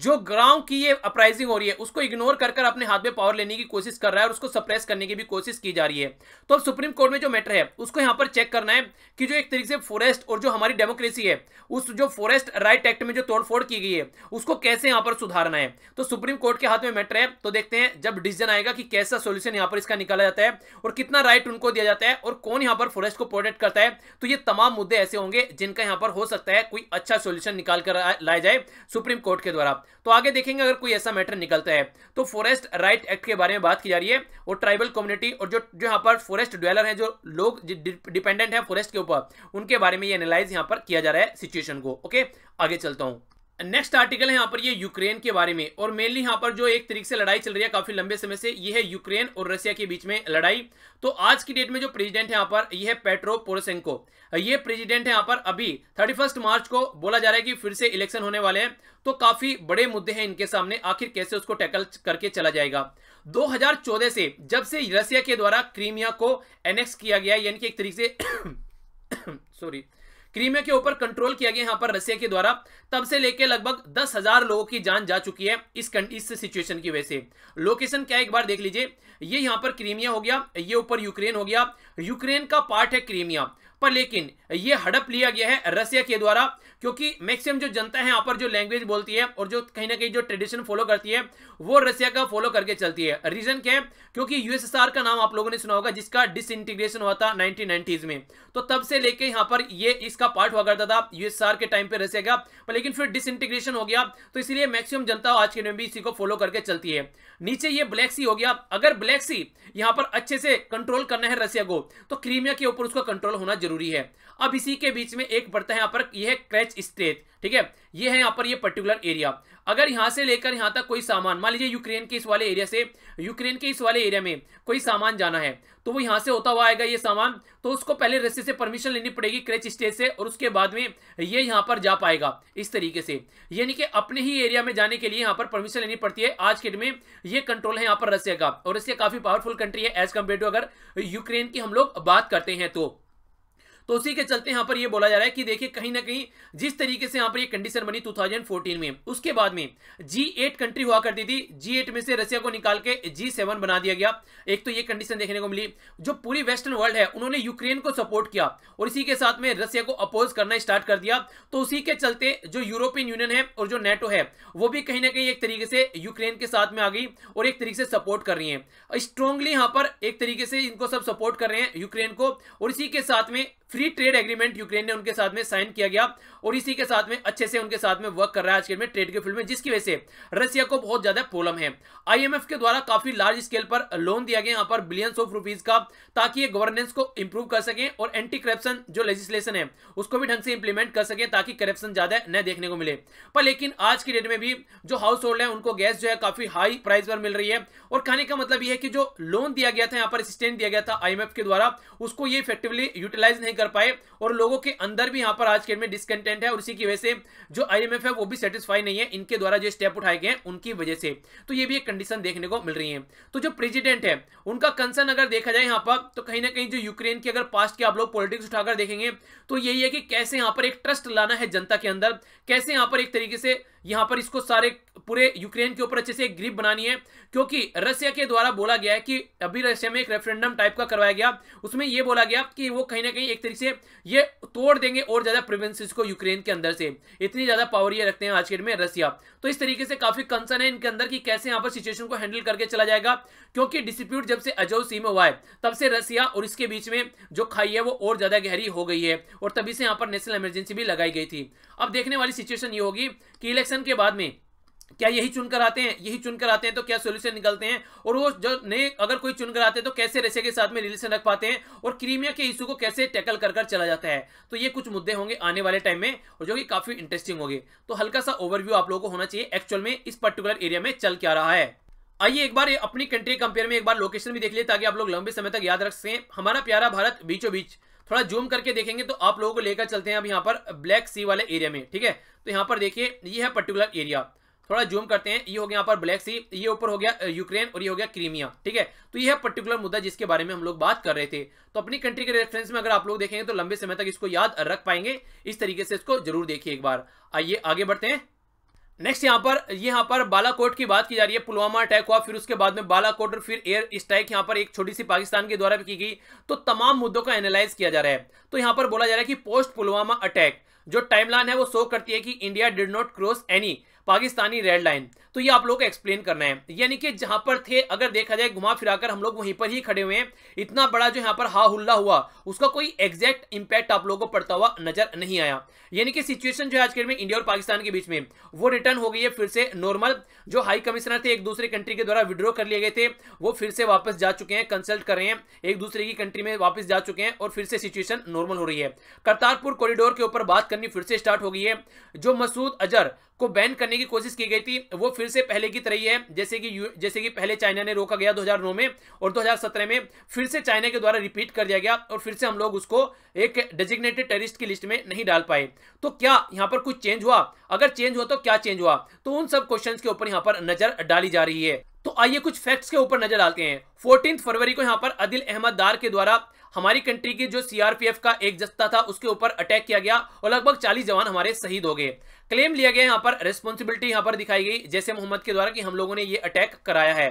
जो ग्राम की ये अपराइजिंग हो रही है उसको इग्नोर कर कर अपने हाथ में पावर लेने की कोशिश कर रहा है और उसको सप्रेस करने की भी कोशिश की जा रही है। तो अब सुप्रीम कोर्ट में जो मैटर है उसको यहाँ पर चेक करना है कि जो एक तरीके से फॉरेस्ट और जो हमारी डेमोक्रेसी है, उस जो फॉरेस्ट राइट एक्ट में जो तोड़फोड़ की गई है उसको कैसे यहाँ पर सुधारना है। तो सुप्रीम कोर्ट के हाथ में मैटर है, तो देखते हैं जब डिसीजन आएगा कि कैसा सोल्यूशन यहाँ पर इसका निकाला जाता है और कितना राइट उनको दिया जाता है और कौन यहाँ पर फॉरेस्ट को प्रोटेक्ट करता है। तो ये तमाम मुद्दे ऐसे होंगे जिनका यहां पर हो सकता है कोई अच्छा सॉल्यूशन निकाल कर लाया जाए सुप्रीम कोर्ट के द्वारा। तो आगे देखेंगे अगर कोई ऐसा मैटर निकलता है। तो फॉरेस्ट राइट एक्ट के बारे में बात की जा रही है और ट्राइबल कम्युनिटी और जो जो यहां पर फॉरेस्ट ड्वेलर हैं, जो लोग डिपेंडेंट हैं फॉरेस्ट के ऊपर, उनके बारे में ये एनालाइज यहां पर किया जा रहा है सिचुएशन को। ओके, आगे चलता हूं। नेक्स्ट आर्टिकल है यहाँ पर ये यूक्रेन के बारे में, और मेनली यहाँ पर जो एक तरीके से लड़ाई चल रही है काफी लंबे समय से, ये है यूक्रेन और रसिया के बीच में लड़ाई। तो आज की डेट में जो प्रेसिडेंट है यहाँ पर ये है पेट्रो पोरोशेंको, ये प्रेसिडेंट है यहाँ पर। अभी थर्टी फर्स्ट मार्च को बोला जा रहा है कि फिर से इलेक्शन होने वाले हैं, तो काफी बड़े मुद्दे हैं इनके सामने, आखिर कैसे उसको टैकल करके चला जाएगा। दो हज़ार चौदह से जब से रसिया के द्वारा क्रीमिया को एनेक्स किया गया, यानी कि एक तरीके से सॉरी क्रीमिया के ऊपर कंट्रोल किया गया यहाँ पर रसिया के द्वारा, तब से लेके लगभग दस हजार लोगों की जान जा चुकी है इस इस सिचुएशन की वजह से। लोकेशन क्या है एक बार देख लीजिए, ये यहाँ पर क्रीमिया हो गया, ये ऊपर यूक्रेन हो गया, यूक्रेन का पार्ट है क्रीमिया, पर लेकिन ये हड़प लिया गया है रसिया के द्वारा, क्योंकि मैक्सिमम जो जनता है यहाँ पर जो लैंग्वेज बोलती है और जो कहीं ना कहीं जो ट्रेडिशन फॉलो करती है वो रसिया का फॉलो करके चलती है। रीजन क्या है, क्योंकि यूएसएसआर का नाम आप लोगों ने सुना होगा जिसका डिसइंटीग्रेशन हुआ था नाइनटीन नाइनटीज में, तो तब से लेके यहाँ पर ये इसका पार्ट हुआ करता था यूएसएसआर के टाइम पे रसिया का, पर लेकिन फिर डिसइंटीग्रेशन हो गया, तो इसलिए मैक्सिमम जनता आज के दिन भी इसी को फॉलो करके चलती है। नीचे ये ब्लैक सी हो गया, अगर ब्लैक सी यहाँ पर अच्छे से कंट्रोल करना है रसिया को, तो क्रीमिया के ऊपर उसका कंट्रोल होना जरूरी है। अब इसी के बीच में एक बढ़ता है यहाँ पर, यह है एच स्टेट, ठीक है, ये है यहाँ पर ये पर्टिकुलर एरिया। अगर यहाँ से लेकर यहाँ तक कोई सामान, मान लीजिए यूक्रेन के इस वाले एरिया से यूक्रेन के इस वाले एरिया में कोई सामान जाना है, तो वो यहाँ से होता हुआ आएगा ये सामान, तो उसको पहले रस्सी से परमिशन लेनी पड़ेगी क्रेच स्टेट से, और उसके बाद में ये यहाँ पर जा पाएगा इस तरीके से। यानी कि अपने ही एरिया में जाने के लिए यहाँ पर परमिशन लेनी पड़ती है। आज के डेट में ये कंट्रोल है यहाँ पर रसिया का, और रसिया काफी पावरफुल कंट्री है एज कम्पेयर टू अगर यूक्रेन की हम लोग बात करते हैं तो। तो उसी के चलते यहाँ पर ये बोला जा रहा है कि देखिए कहीं ना कहीं जिस तरीके से यहाँ पर ये कंडीशन बनी दो हज़ार चौदह में, उसके बाद में जी एट कंट्री हुआ करती थी, जी एट में से रसिया को निकाल के जी सेवन बना दिया गया। एक तो ये कंडीशन देखने को मिली। जो पूरी वेस्टर्न वर्ल्ड है उन्होंने यूक्रेन को सपोर्ट किया और इसी के साथ में रसिया को अपोज करना स्टार्ट कर दिया। तो उसी के चलते जो यूरोपियन यूनियन है और जो नेटो है वो भी कहीं ना कहीं एक तरीके से यूक्रेन के साथ में आ गई और एक तरीके से सपोर्ट कर रही है स्ट्रांगली। यहाँ पर एक तरीके से इनको सब सपोर्ट कर रहे हैं यूक्रेन को, और इसी के साथ में फ्री ट्रेड एग्रीमेंट यूक्रेन ने उनके साथ में साइन किया गया, और इसी के साथ में अच्छे से उनके साथ में वर्क कर रहा है आज के में ट्रेड के फील्ड में, जिसकी वजह से रसिया को बहुत ज्यादा प्रॉब्लम है। आईएमएफ के द्वारा काफी लार्ज स्केल पर लोन दिया गया यहाँ पर बिलियंस ऑफ रुपीज का, ताकि ये गवर्नेंस को इंप्रूव कर सकें और एंटी करप्शन जो लेजिस्लेशन है उसको भी ढंग से इंप्लीमेंट कर सकें, ताकि करप्शन ज्यादा न देखने को मिले। पर लेकिन आज की डेट में भी जो हाउस होल्ड है उनको गैस जो है काफी हाई प्राइस पर मिल रही है, और कहने का मतलब यह है कि जो लोन दिया गया था यहाँ पर असिस्टेंस दिया गया था आईएमएफ के द्वारा, उसको ये इफेक्टिवली यूटिलाइज नहीं कर पाए, और लोगों के अंदर भी यहाँ पर आज के में डिसकंटेंट है, और इसी की वजह से जो आईएमएफ है वो भी सेटिस्फाई नहीं है इनके द्वारा जो स्टेप उठाए गए हैं उनकी वजह से। तो ये भी एक कंडीशन देखने को मिल रही है। तो जो प्रेसिडेंट है उनका कंसर्न अगर देखा जाए यहाँ पर, तो कहीं ना कहीं जो यूक्रेन की अगर पास्ट के आप लोग पॉलिटिक्स उठाकर देखेंगे तो यही है कि कैसे यहाँ पर एक ट्रस्ट लाना है जनता के अंदर, कैसे यहाँ पर एक तरीके से यहाँ पर इसको सारे पूरे यूक्रेन के ऊपर अच्छे से एक ग्रिप बनानी है, क्योंकि रसिया के द्वारा बोला गया है कि अभी रसिया में एक रेफरेंडम टाइप का करवाया गया, उसमें यह बोला गया कि वो कहीं ना कहीं एक तरीके से ये तोड़ देंगे और ज्यादा प्रोविंसेस को यूक्रेन के अंदर से, इतनी ज्यादा पावर ये रखते हैं आज के डेट में रसिया। तो इस तरीके से काफी कंसर्न है इनके अंदर कि कैसे यहाँ पर सिचुएशन को हैंडल करके चला जाएगा, क्योंकि डिस्प्यूट जब से अजोव सी में हुआ है तब से रसिया और इसके बीच में जो खाई है वो और ज्यादा गहरी हो गई है, और तभी से यहाँ पर नेशनल इमरजेंसी भी लगाई गई थी। अब देखने वाली सिचुएशन ये होगी कि इलेक्शन के बाद में क्या यही चुनकर आते हैं, यही चुनकर आते हैं तो क्या सॉल्यूशन निकलते हैं, और वो जो नए अगर कोई चुनकर आते हैं तो कैसे रसिया के साथ में रिलेशन रख पाते हैं, और क्रीमिया के इशू को कैसे टैकल कर कर चला जाता है। तो ये कुछ मुद्दे होंगे आने वाले टाइम में, और जो कि काफी इंटरेस्टिंग होंगे। तो हल्का सा ओवरव्यू आप लोगों को होना चाहिए एक्चुअल में इस पर्टिकुलर एरिया में चल क्या रहा है। आइए एक बार ये अपनी कंट्री कंपेयर में एक बार लोकेशन भी देख लिए, ताकि आप लोग लंबे समय तक याद रख सकें। हमारा प्यारा भारत बीचों बीच, थोड़ा जूम करके देखेंगे तो आप लोगों को लेकर चलते हैं अब यहाँ पर ब्लैक सी वाले एरिया में, ठीक है। तो यहाँ पर देखिए ये है पर्टिकुलर एरिया, थोड़ा जूम करते हैं, ये हो गया यहाँ पर ब्लैक सी, ये ऊपर हो गया यूक्रेन और ये हो गया क्रीमिया, ठीक है। तो ये है पर्टिकुलर मुद्दा जिसके बारे में हम लोग बात कर रहे थे। तो अपनी कंट्री के रेफरेंस में अगर आप लोग देखेंगे तो लंबे समय तक इसको याद रख पाएंगे, इस तरीके से इसको जरूर देखिए एक बार। आइए आगे बढ़ते हैं। नेक्स्ट यहाँ पर यहाँ पर बालाकोट की बात की जा रही है। पुलवामा अटैक हुआ, फिर उसके बाद में बालाकोट, और फिर एयर स्ट्राइक यहाँ पर एक छोटी सी पाकिस्तान के द्वारा भी की गई। तो तमाम मुद्दों का एनालाइज किया जा रहा है। तो यहाँ पर बोला जा रहा है कि पोस्ट पुलवामा अटैक जो टाइमलाइन है वो शो करती है कि India did not cross any Pakistani red line. तो ये आप लोग को एक्सप्लेन करना है, यानी कि जहां पर थे अगर देखा जाए घुमा फिराकर हम लोग वहीं पर ही खड़े हुए हैं। इतना बड़ा जो यहाँ पर हा हुल्ला हुआ उसका कोई एग्जैक्ट इंपैक्ट आप लोगों को पड़ता हुआ नजर नहीं आया। यानी कि सिचुएशन जो है आज के डेट में इंडिया और पाकिस्तान के बीच में वो रिटर्न हो गई है फिर से नॉर्मल। जो हाई कमिश्नर थे एक दूसरे कंट्री के द्वारा विड्रॉ कर लिए गए थे, वो फिर से वापस जा चुके हैं, कंसल्ट कर रहे हैं, एक दूसरे की कंट्री में वापस जा चुके हैं, और फिर से सिचुएशन नॉर्मल हो रही है। करतारपुर कॉरिडोर के ऊपर बात करनी फिर से स्टार्ट हो गई है। जो मसूद अजहर को बैन करने की कोशिश की गई थी वो फिर से पहले की तरह ही है, जैसे कि जैसे कि पहले चाइना ने रोका गया दो हज़ार नौ में, और दो हज़ार सत्रह में फिर से चाइना के द्वारा रिपीट कर दिया गया, और फिर से हम लोग उसको एक डेजिग्नेटेड टेररिस्ट की लिस्ट में नहीं डाल पाए। तो क्या यहाँ पर कुछ चेंज हुआ? अगर चेंज हुआ तो क्या चेंज हुआ? तो उन सब क्वेश्चंस के ऊपर यहाँ पर नजर डाली जा रही है। तो आइए कुछ फैक्ट्स के ऊपर नजर डालते हैं। फोर्टीन फरवरी को यहाँ पर आदिल अहमद दार के द्वारा हमारी कंट्री की जो सीआरपीएफ का एक जत्था था उसके ऊपर अटैक किया गया, और लगभग चालीस जवान हमारे शहीद हो गए। क्लेम लिया गया यहाँ पर, रेस्पॉन्सिबिलिटी यहाँ पर दिखाई गई जैसे मोहम्मद के द्वारा कि हम लोगों ने ये अटैक कराया है।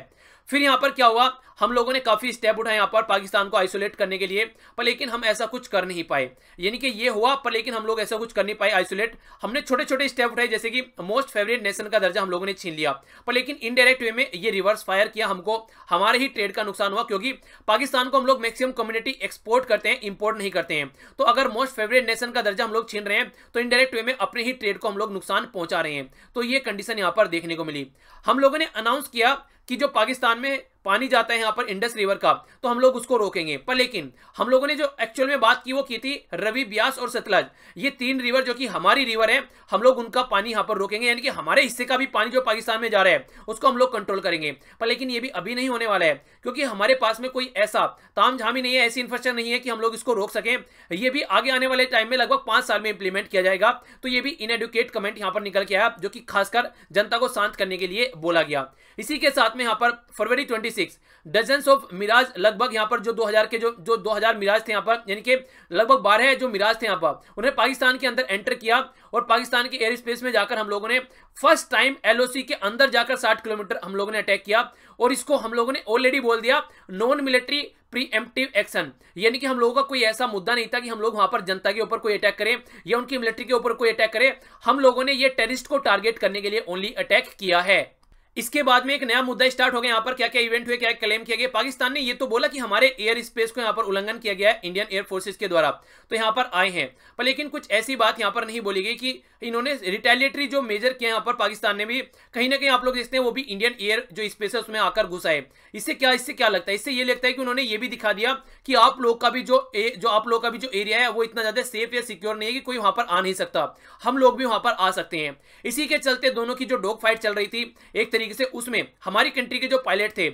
फिर यहाँ पर क्या हुआ, हम लोगों ने काफी स्टेप उठाए यहाँ पर पाकिस्तान को आइसोलेट करने के लिए, पर लेकिन हम ऐसा कुछ कर नहीं पाए। यानी कि ये हुआ पर लेकिन हम लोग ऐसा कुछ कर नहीं पाए आइसोलेट। हमने छोटे छोटे स्टेप उठाए, जैसे कि मोस्ट फेवरेट नेशन का दर्जा हम लोगों ने छीन लिया, पर लेकिन इनडायरेक्ट वे में ये रिवर्स फायर किया हमको, हमारे ही ट्रेड का नुकसान हुआ, क्योंकि पाकिस्तान को हम लोग मैक्सिमम कम्युनिटी एक्सपोर्ट करते हैं, इंपोर्ट नहीं करते हैं। तो अगर मोस्ट फेवरेट नेशन का दर्जा हम लोग छीन रहे हैं तो इनडायरेक्ट वे में अपने ही ट्रेड को हम लोग नुकसान पहुंचा रहे हैं। तो ये कंडीशन यहाँ पर देखने को मिली। हम लोगों ने अनाउंस किया कि जो पाकिस्तान में पानी जाता है यहाँ पर इंडस रिवर का, तो हम लोग उसको रोकेंगे। पर लेकिन हम लोगों ने जो एक्चुअल में बात की वो की थी रवि, ब्यास और सतलज, ये तीन रिवर जो कि हमारी रिवर है, हम लोग उनका पानी यहाँ पर रोकेंगे, यानी कि हमारे हिस्से का भी पानी जो पाकिस्तान में जा रहा है उसको हम लोग कंट्रोल करेंगे। पर लेकिन ये भी अभी नहीं होने वाला है, क्योंकि हमारे पास में कोई ऐसा तामझामी नहीं है, ऐसी इंफ्रास्ट्रक्चर नहीं है कि हम लोग इसको रोक सकें। ये भी आगे आने वाले टाइम में लगभग पांच साल में इंप्लीमेंट किया जाएगा। तो ये भी इनएडुकेट कमेंट यहाँ पर निकल के आया, जो कि खासकर जनता को शांत करने के लिए बोला गया। इसी के साथ में यहाँ पर फरवरी छब्बीस डजन्स ऑफ मिराज, लगभग यहाँ पर जो दो हज़ार के जो जो दो हज़ार मिराज थे यहाँ पर, यानी कि लगभग बारह जो मिराज थे यहाँ पर, उन्हें पाकिस्तान के अंदर एंटर किया और पाकिस्तान के एयर स्पेस में जाकर हम लोगों ने फर्स्ट टाइम एलओसी के अंदर जाकर साठ किलोमीटर हम लोगों ने अटैक किया। और इसको हम लोगों ने ऑलरेडी बोल दिया नॉन मिलिट्री प्रीएम्प्टिव एक्शन, यानी कि हम लोगों का कोई ऐसा मुद्दा नहीं था कि हम लोग वहां पर जनता के ऊपर कोई अटैक करें या उनकी मिलिट्री के ऊपर कोई अटैक करें। हम लोगों ने ये टेररिस्ट को टारगेट करने के लिए ओनली अटैक किया है। इसके बाद में एक नया मुद्दा स्टार्ट हो गया, यहाँ पर क्या क्या इवेंट हुए, क्या क्लेम किया गया। पाकिस्तान ने ये तो बोला कि हमारे एयर स्पेस को यहाँ पर उल्लंघन किया गया है इंडियन एयर फोर्सेस के द्वारा, तो यहाँ पर आए हैं। पर लेकिन कुछ ऐसी बात यहाँ पर नहीं बोली गई कि इन्होंने रिटेलिएटरी जो मेजर किया यहाँ पर पाकिस्तान ने भी कहीं ना कहीं, आप लोग देखते हैं वो भी इंडियन एयर जो स्पेस है उसमें आकर घुसा है। इससे क्या इससे क्या लगता है, इससे ये लगता है कि उन्होंने ये भी दिखा दिया कि आप लोग का भी जो जो आप लोग का भी जो एरिया है वो इतना ज्यादा सेफ या सिक्योर नहीं है कि कोई वहां पर आ नहीं सकता, हम लोग भी वहां पर आ सकते हैं। इसी के चलते दोनों की जो डॉग फाइट चल रही थी एक तरीके से, उसमें हमारी कंट्री के जो पायलट थे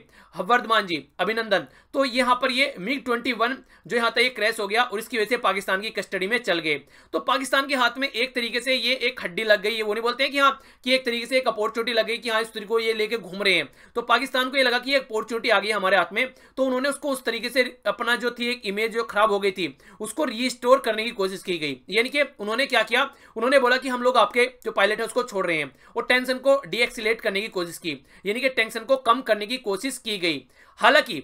वर्धमान जी, अभिनंदन, तो यहाँ पर ये मिग इक्कीस जो यहाँ था ये क्रैश हो गया और इसकी वजह से पाकिस्तान की कस्टडी में चल गए। तो पाकिस्तान के हाथ में एक तरीके से ये एक हड्डी लग गई है, वो नहीं बोलते हैं कि हाँ कि एक तरीके से एक अपॉर्चुनिटी लग गई कि हाँ इस तरीके को ये लेके घूम रहे हैं। तो पाकिस्तान को ये लगा कि एक अपॉर्चुनिटी आ गई हमारे हाथ में, तो उन्होंने उसको उस तरीके से अपना जो थी एक इमेज जो खराब हो गई थी उसको रिस्टोर करने की कोशिश की गई। यानी कि उन्होंने क्या किया, उन्होंने बोला कि हम लोग आपके जो पायलट है उसको छोड़ रहे हैं और टेंशन को डीएक्सीलेट करने की कोशिश की, यानी कि टेंशन को कम करने की कोशिश की गई। हालांकि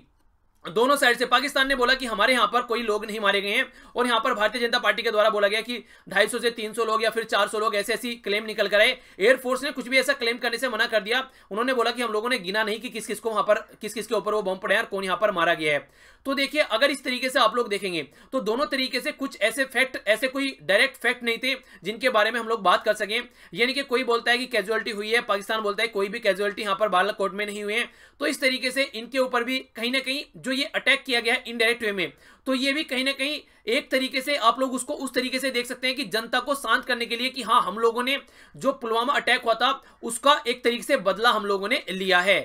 दोनों साइड से पाकिस्तान ने बोला कि हमारे यहाँ पर कोई लोग नहीं मारे गए हैं और यहाँ पर भारतीय जनता पार्टी के द्वारा बोला गया कि ढाई सौ से तीन सौ लोग या फिर चार सौ लोग, ऐसे ऐसी क्लेम निकल कर आए। एयरफोर्स ने कुछ भी ऐसा क्लेम करने से मना कर दिया, उन्होंने बोला कि हम लोगों ने गिना नहीं कि किस किस को वहाँ पर किस किस के ऊपर वो बम पड़े हैं और कौन यहाँ पर मारा गया है। तो देखिए अगर इस तरीके से आप लोग देखेंगे तो दोनों तरीके से कुछ ऐसे फैक्ट, ऐसे कोई डायरेक्ट फैक्ट नहीं थे जिनके बारे में हम लोग बात कर सकें। यानी कि कोई बोलता है कि कैजुअलिटी हुई है, पाकिस्तान बोलता है कोई भी कैजुअलिटी यहाँ पर बालाकोट में नहीं हुई है। तो इस तरीके से इनके ऊपर भी कहीं ना कहीं जो ये अटैक किया गया है इनडायरेक्ट वे में, तो ये भी कहीं ना कहीं एक तरीके से आप लोग उसको उस तरीके से देख सकते हैं कि जनता को शांत करने के लिए कि हाँ हम लोगों ने जो पुलवामा अटैक हुआ था उसका एक तरीके से बदला हम लोगों ने लिया है।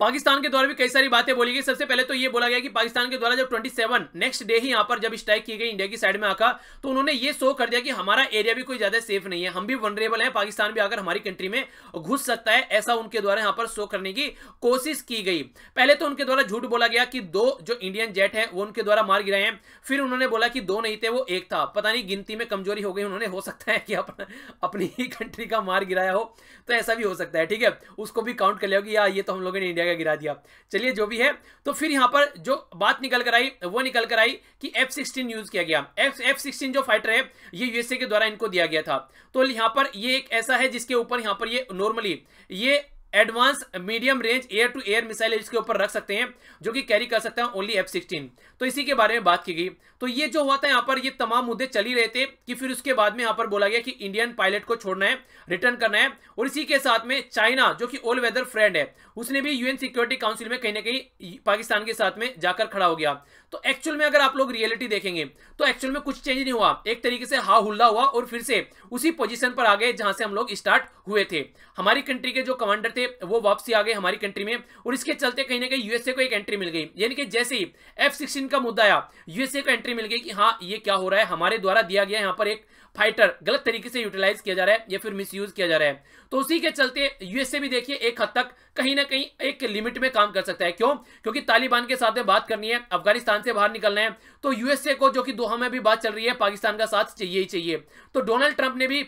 पाकिस्तान के द्वारा भी कई सारी बातें बोली गई। सबसे पहले तो ये बोला गया कि पाकिस्तान के द्वारा जब सत्ताईस नेक्स्ट डे ही यहाँ पर जब स्ट्राइक की गई इंडिया की साइड में आकर, तो उन्होंने ये शो कर दिया कि हमारा एरिया भी कोई ज्यादा सेफ नहीं है, हम भी वनरेबल हैं, पाकिस्तान भी आकर हमारी कंट्री में घुस सकता है, ऐसा उनके द्वारा यहाँ पर शो करने की कोशिश की गई। पहले तो उनके द्वारा झूठ बोला गया कि दो जो इंडियन जेट है वो उनके द्वारा मार गिराए हैं, फिर उन्होंने बोला कि दो नहीं थे वो एक था, पता नहीं गिनती में कमजोरी हो गई उन्होंने, हो सकता है कि अपनी ही कंट्री का मार गिराया हो, तो ऐसा भी हो सकता है, ठीक है, उसको भी काउंट कर लिया कि यार ये तो हम लोगों ने का गिरा दिया। चलिए जो भी है, तो फिर यहां पर जो बात निकल कर आई वो निकल कर आई कि एफ सिक्सटीन यूज किया गया। एफ सिक्सटीन जो फाइटर है ये यूएसए के द्वारा इनको दिया गया था। तो यहां पर ये एक ऐसा है जिसके ऊपर यहां पर ये नॉर्मली ये advance medium range air to air missile इसके ऊपर रख सकते हैं जो कि कैरी कर सकता है ओनली एफ सिक्सटीन। तो इसी के बारे में बात की गई। तो ये जो हुआ था यहाँ पर ये तमाम मुद्दे चल ही रहे थे कि फिर उसके बाद में यहाँ पर बोला गया कि इंडियन पायलट को छोड़ना है, रिटर्न करना है। और इसी के साथ में चाइना जो कि ऑल वेदर फ्रेंड है उसने भी यूएन सिक्योरिटी काउंसिल में कहीं ना कहीं पाकिस्तान के साथ में जाकर खड़ा हो गया। तो एक्चुअल में अगर आप लोग रियलिटी देखेंगे तो एक्चुअल में कुछ चेंज नहीं हुआ, एक तरीके से हा हुल्ला हुआ और फिर से उसी पोजिशन पर आ गए जहां से हम लोग स्टार्ट हुए थे। हमारी कंट्री के जो कमांडर थे वो वापसी आ गए हमारी कंट्री में और इसके चलते कहीं ना कहीं यूएसए को एक एंट्री मिल गई। यानी कि जैसे ही एफ सिक्सटीन का मुद्दा आया यूएसए को एंट्री मिल गई कि हाँ ये क्या हो रहा है, हमारे द्वारा दिया गया यहाँ पर एक फाइटर गलत तरीके से यूटिलाइज किया जा रहा है या फिर मिसयूज किया जा रहा है। तो उसी के चलते यूएसए भी देखिए एक हद तक कहीं ना कहीं एक लिमिट में काम कर सकता है। क्यों? क्योंकि तालिबान के साथ में बात करनी है, अफगानिस्तान से बाहर निकलना है, तो यूएसए को जो कि दोहा में भी बात चल रही है पाकिस्तान का साथ चाहिए ही चाहिए। तो डोनाल्ड ट्रंप ने भी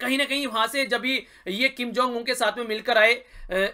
कहीं ना कहीं वहां से जब भी ये किम जोंग उन के साथ में मिलकर आए,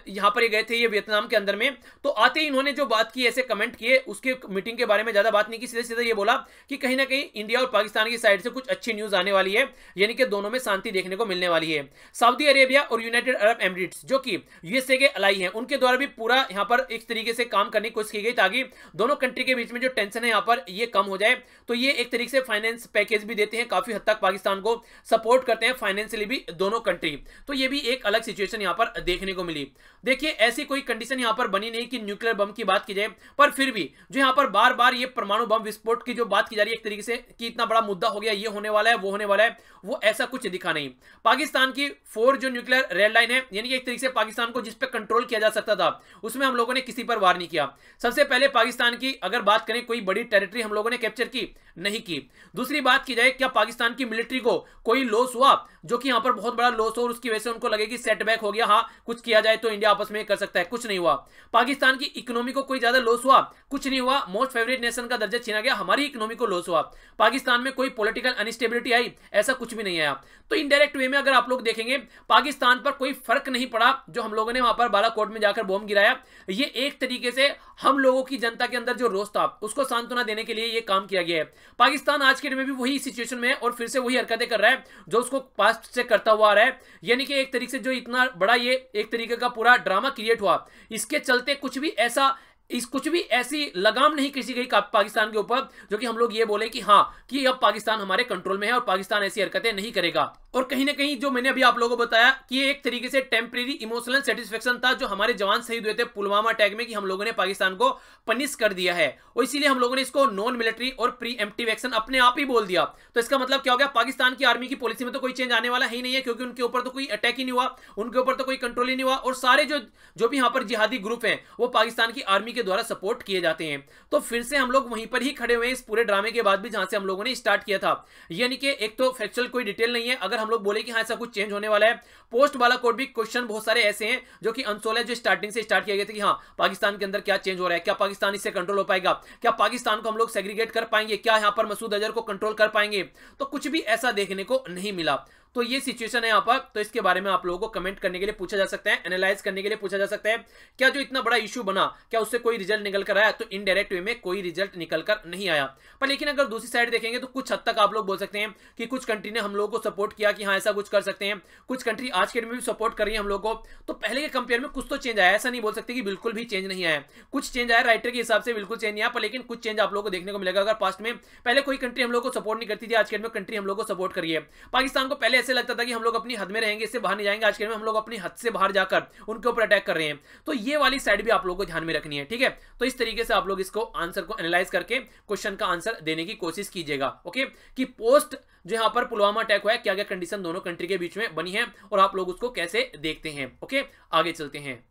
यहाँ पर ये गए थे ये वियतनाम के अंदर में, तो आते ही इन्होंने जो बात की ऐसे कमेंट किए, उसके मीटिंग के बारे में ज़्यादा बात नहीं की, सीधे सीधे ये बोला कि कहीं ना कहीं इंडिया और पाकिस्तान की साइड से कुछ अच्छी न्यूज़ आने वाली है, यानी कि दोनों में शांति देखने को मिलने वाली है। सऊदी अरेबिया और यूनाइटेड अरब एमिरेट्स जो कि यूएसए के अलाई हैं उनके द्वारा भी पूरा यहाँ पर एक तरीके से काम करने की कोशिश की गई ताकि दोनों कंट्री के बीच में जो टेंशन है यहाँ पर ये कम हो जाए। तो ये एक तरीके से फाइनेंस पैकेज भी देते हैं, काफ़ी हद तक पाकिस्तान को सपोर्ट करते हैं फाइनेंस भी दोनों कंट्री। तो ये भी एक अलग सिचुएशन यहाँ पर देखने को मिली। होगी। देखिए ऐसी कोई कंडीशन यहाँ पर बनी नहीं कि न्यूक्लियर बम की बात की जाए, पर फिर भी जो यहाँ पर बार बार ये परमाणु बम विस्फोट की जो बात की जा रही है एक तरीके से कि इतना बड़ा मुद्दा हो गया, ये होने वाला है, वो होने वाला है, वो ऐसा कुछ दिखा नहीं। पाकिस्तान की फोर जो न्यूक्लियर रेल लाइन है, यानी कि एक तरीके से पाकिस्तान को जिस पर कंट्रोल किया जा सकता था उसमें हम लोगों ने किसी पर वार नहीं किया। सबसे पहले पाकिस्तान की अगर बात करें कोई बड़ी टेरिटरी हम लोगों ने कैप्चर की नहीं की। दूसरी बात की जाए क्या पाकिस्तान की मिलिट्री को कोई लॉस हुआ, जो कि यहाँ पर बहुत बड़ा लॉस हो और उसकी वजह से उनको लगे कि सेटबैक हो गया, हाँ कुछ किया जाए तो इंडिया आपस में कर सकता है, कुछ नहीं हुआ। पाकिस्तान की इकोनॉमी को कोई ज्यादा लॉस हुआ, कुछ नहीं हुआ, मोस्ट फेवरेट नेशन का दर्जा छीना गया, हमारी इकोनॉमी को लॉस हुआ। पाकिस्तान में कोई पॉलिटिकल अनस्टेबिलिटी आई, ऐसा कुछ भी नहीं आया। तो इनडायरेक्ट वे में अगर आप लोग देखेंगे पाकिस्तान पर कोई फर्क नहीं पड़ा जो हम लोगों ने वहां पर बालाकोट में जाकर बम गिराया। ये एक तरीके से हम लोगों की जनता के अंदर जो रोष था उसको सांत्वना देने के लिए ये काम किया गया है। पाकिस्तान आज के डेट में भी वही सिचुएशन में है और फिर से वही हरकतें कर रहा है जो उसको पास्ट से करता हुआ आ रहा है। यानी कि एक तरीके से जो इतना बड़ा ये एक तरीके का पूरा ड्रामा क्रिएट हुआ, इसके चलते कुछ भी ऐसा इस कुछ भी ऐसी लगाम नहीं खींची गई पाकिस्तान के ऊपर जो कि हम लोग ये बोले कि हाँ कि अब पाकिस्तान हमारे कंट्रोल में है और पाकिस्तान ऐसी हरकतें नहीं करेगा। और कहीं ना कहीं जो मैंने अभी आप लोगों को बताया कि ये एक तरीके से टेम्परेरी इमोशनल सेटिस्फेक्शन था जो हमारे जवान शहीद हुए थे पुलवामा अटैक में, कि हम लोगों ने पाकिस्तान को पनिश कर दिया है और इसीलिए हम लोगों ने इसको नॉन मिलिट्री और प्रीएम्प्टिव एक्शन अपने आप ही बोल दिया। तो इसका मतलब क्या हो गया, पाकिस्तान की आर्मी की पॉलिसी में तो कोई चेंज आने वाला ही नहीं है, क्योंकि उनके ऊपर तो कोई अटैक ही नहीं हुआ, उनके ऊपर तो कोई कंट्रोल ही नहीं हुआ और सारे जो जो भी यहाँ पर जिहादी ग्रुप है वो पाकिस्तान की आर्मी के द्वारा सपोर्ट किए जाते हैं। तो फिर से हम लोग वहीं पर ही खड़े हुए हैं इस पूरे ड्रामे के बाद भी जहां से हम लोगों ने स्टार्ट किया था। यानी कि एक तो फैक्चुअल कोई डिटेल नहीं है, अगर हम लोग बोले कि हाँ ऐसा कुछ चेंज होने वाला है। पोस्ट बालाकोट भी क्वेश्चन बहुत सारे ऐसे हैं जो कि अनसोल्व, जो स्टार्टिंग से स्टार्ट किया गया था कि हाँ पाकिस्तान के अंदर क्या चेंज हो रहा है, क्या पाकिस्तान इससे कंट्रोल हो पाएगा, क्या पाकिस्तान को हम लोग सेग्रीगेट कर पाएंगे, क्या यहाँ पर मसूद अजहर को कंट्रोल कर पाएंगे। तो कुछ भी ऐसा देखने को नहीं मिला। तो ये सिचुएशन है यहाँ पर। तो इसके बारे में आप लोगों को कमेंट करने के लिए पूछा जा सकता है, एनालाइज करने के लिए पूछा जा सकता है, क्या जो इतना बड़ा इश्यू बना क्या उससे कोई रिजल्ट निकल कर आया। तो इनडायरेक्ट वे में कोई रिजल्ट निकल कर नहीं आया। पर लेकिन अगर दूसरी साइड देखेंगे तो कुछ हद तक आप लोग बोल सकते हैं कि कुछ कंट्री ने हम लोगों को सपोर्ट किया कि हाँ ऐसा कुछ कर सकते हैं, कुछ कंट्री आज के डेट में भी सपोर्ट कर रही है हम लोगों को। तो पहले के कंपेयर में कुछ तो चेंज आया, ऐसा नहीं बोल सकते कि बिल्कुल भी चेंज नहीं आया। कुछ चेंज आया, राइटर के हिसाब से बिल्कुल चेंज नहीं आया, पर लेकिन कुछ चेंज आप लोगों को देखने को मिलेगा। अगर पास्ट में पहले कोई कंट्री हम लोग को सपोर्ट नहीं करती थी, आज के डेट में कंट्री हम लोग को सपोर्ट करिए। पाकिस्तान को पहले ऐसे लगता था कि हम लोग अपनी हद में रहेंगे, इससे बाहर नहीं जाएंगे, आज के हम लोग अपनी हद से बाहर जाकर उनके ऊपर अटैक कर रहे हैं। तो ये वाली साइड भी आप लोगों को ध्यान में रखनी है, ठीक है। तो इस तरीके से आप लोग इसको आंसर को एनालाइज करके क्वेश्चन का आंसर देने की कोशिश कीजिएगा, ओके, कि पोस्ट जो यहाँ पर पुलवामा अटैक हुआ है क्या क्या कंडीशन दोनों कंट्री के बीच में बनी है और आप लोग उसको कैसे देखते हैं। ओके, आगे चलते हैं।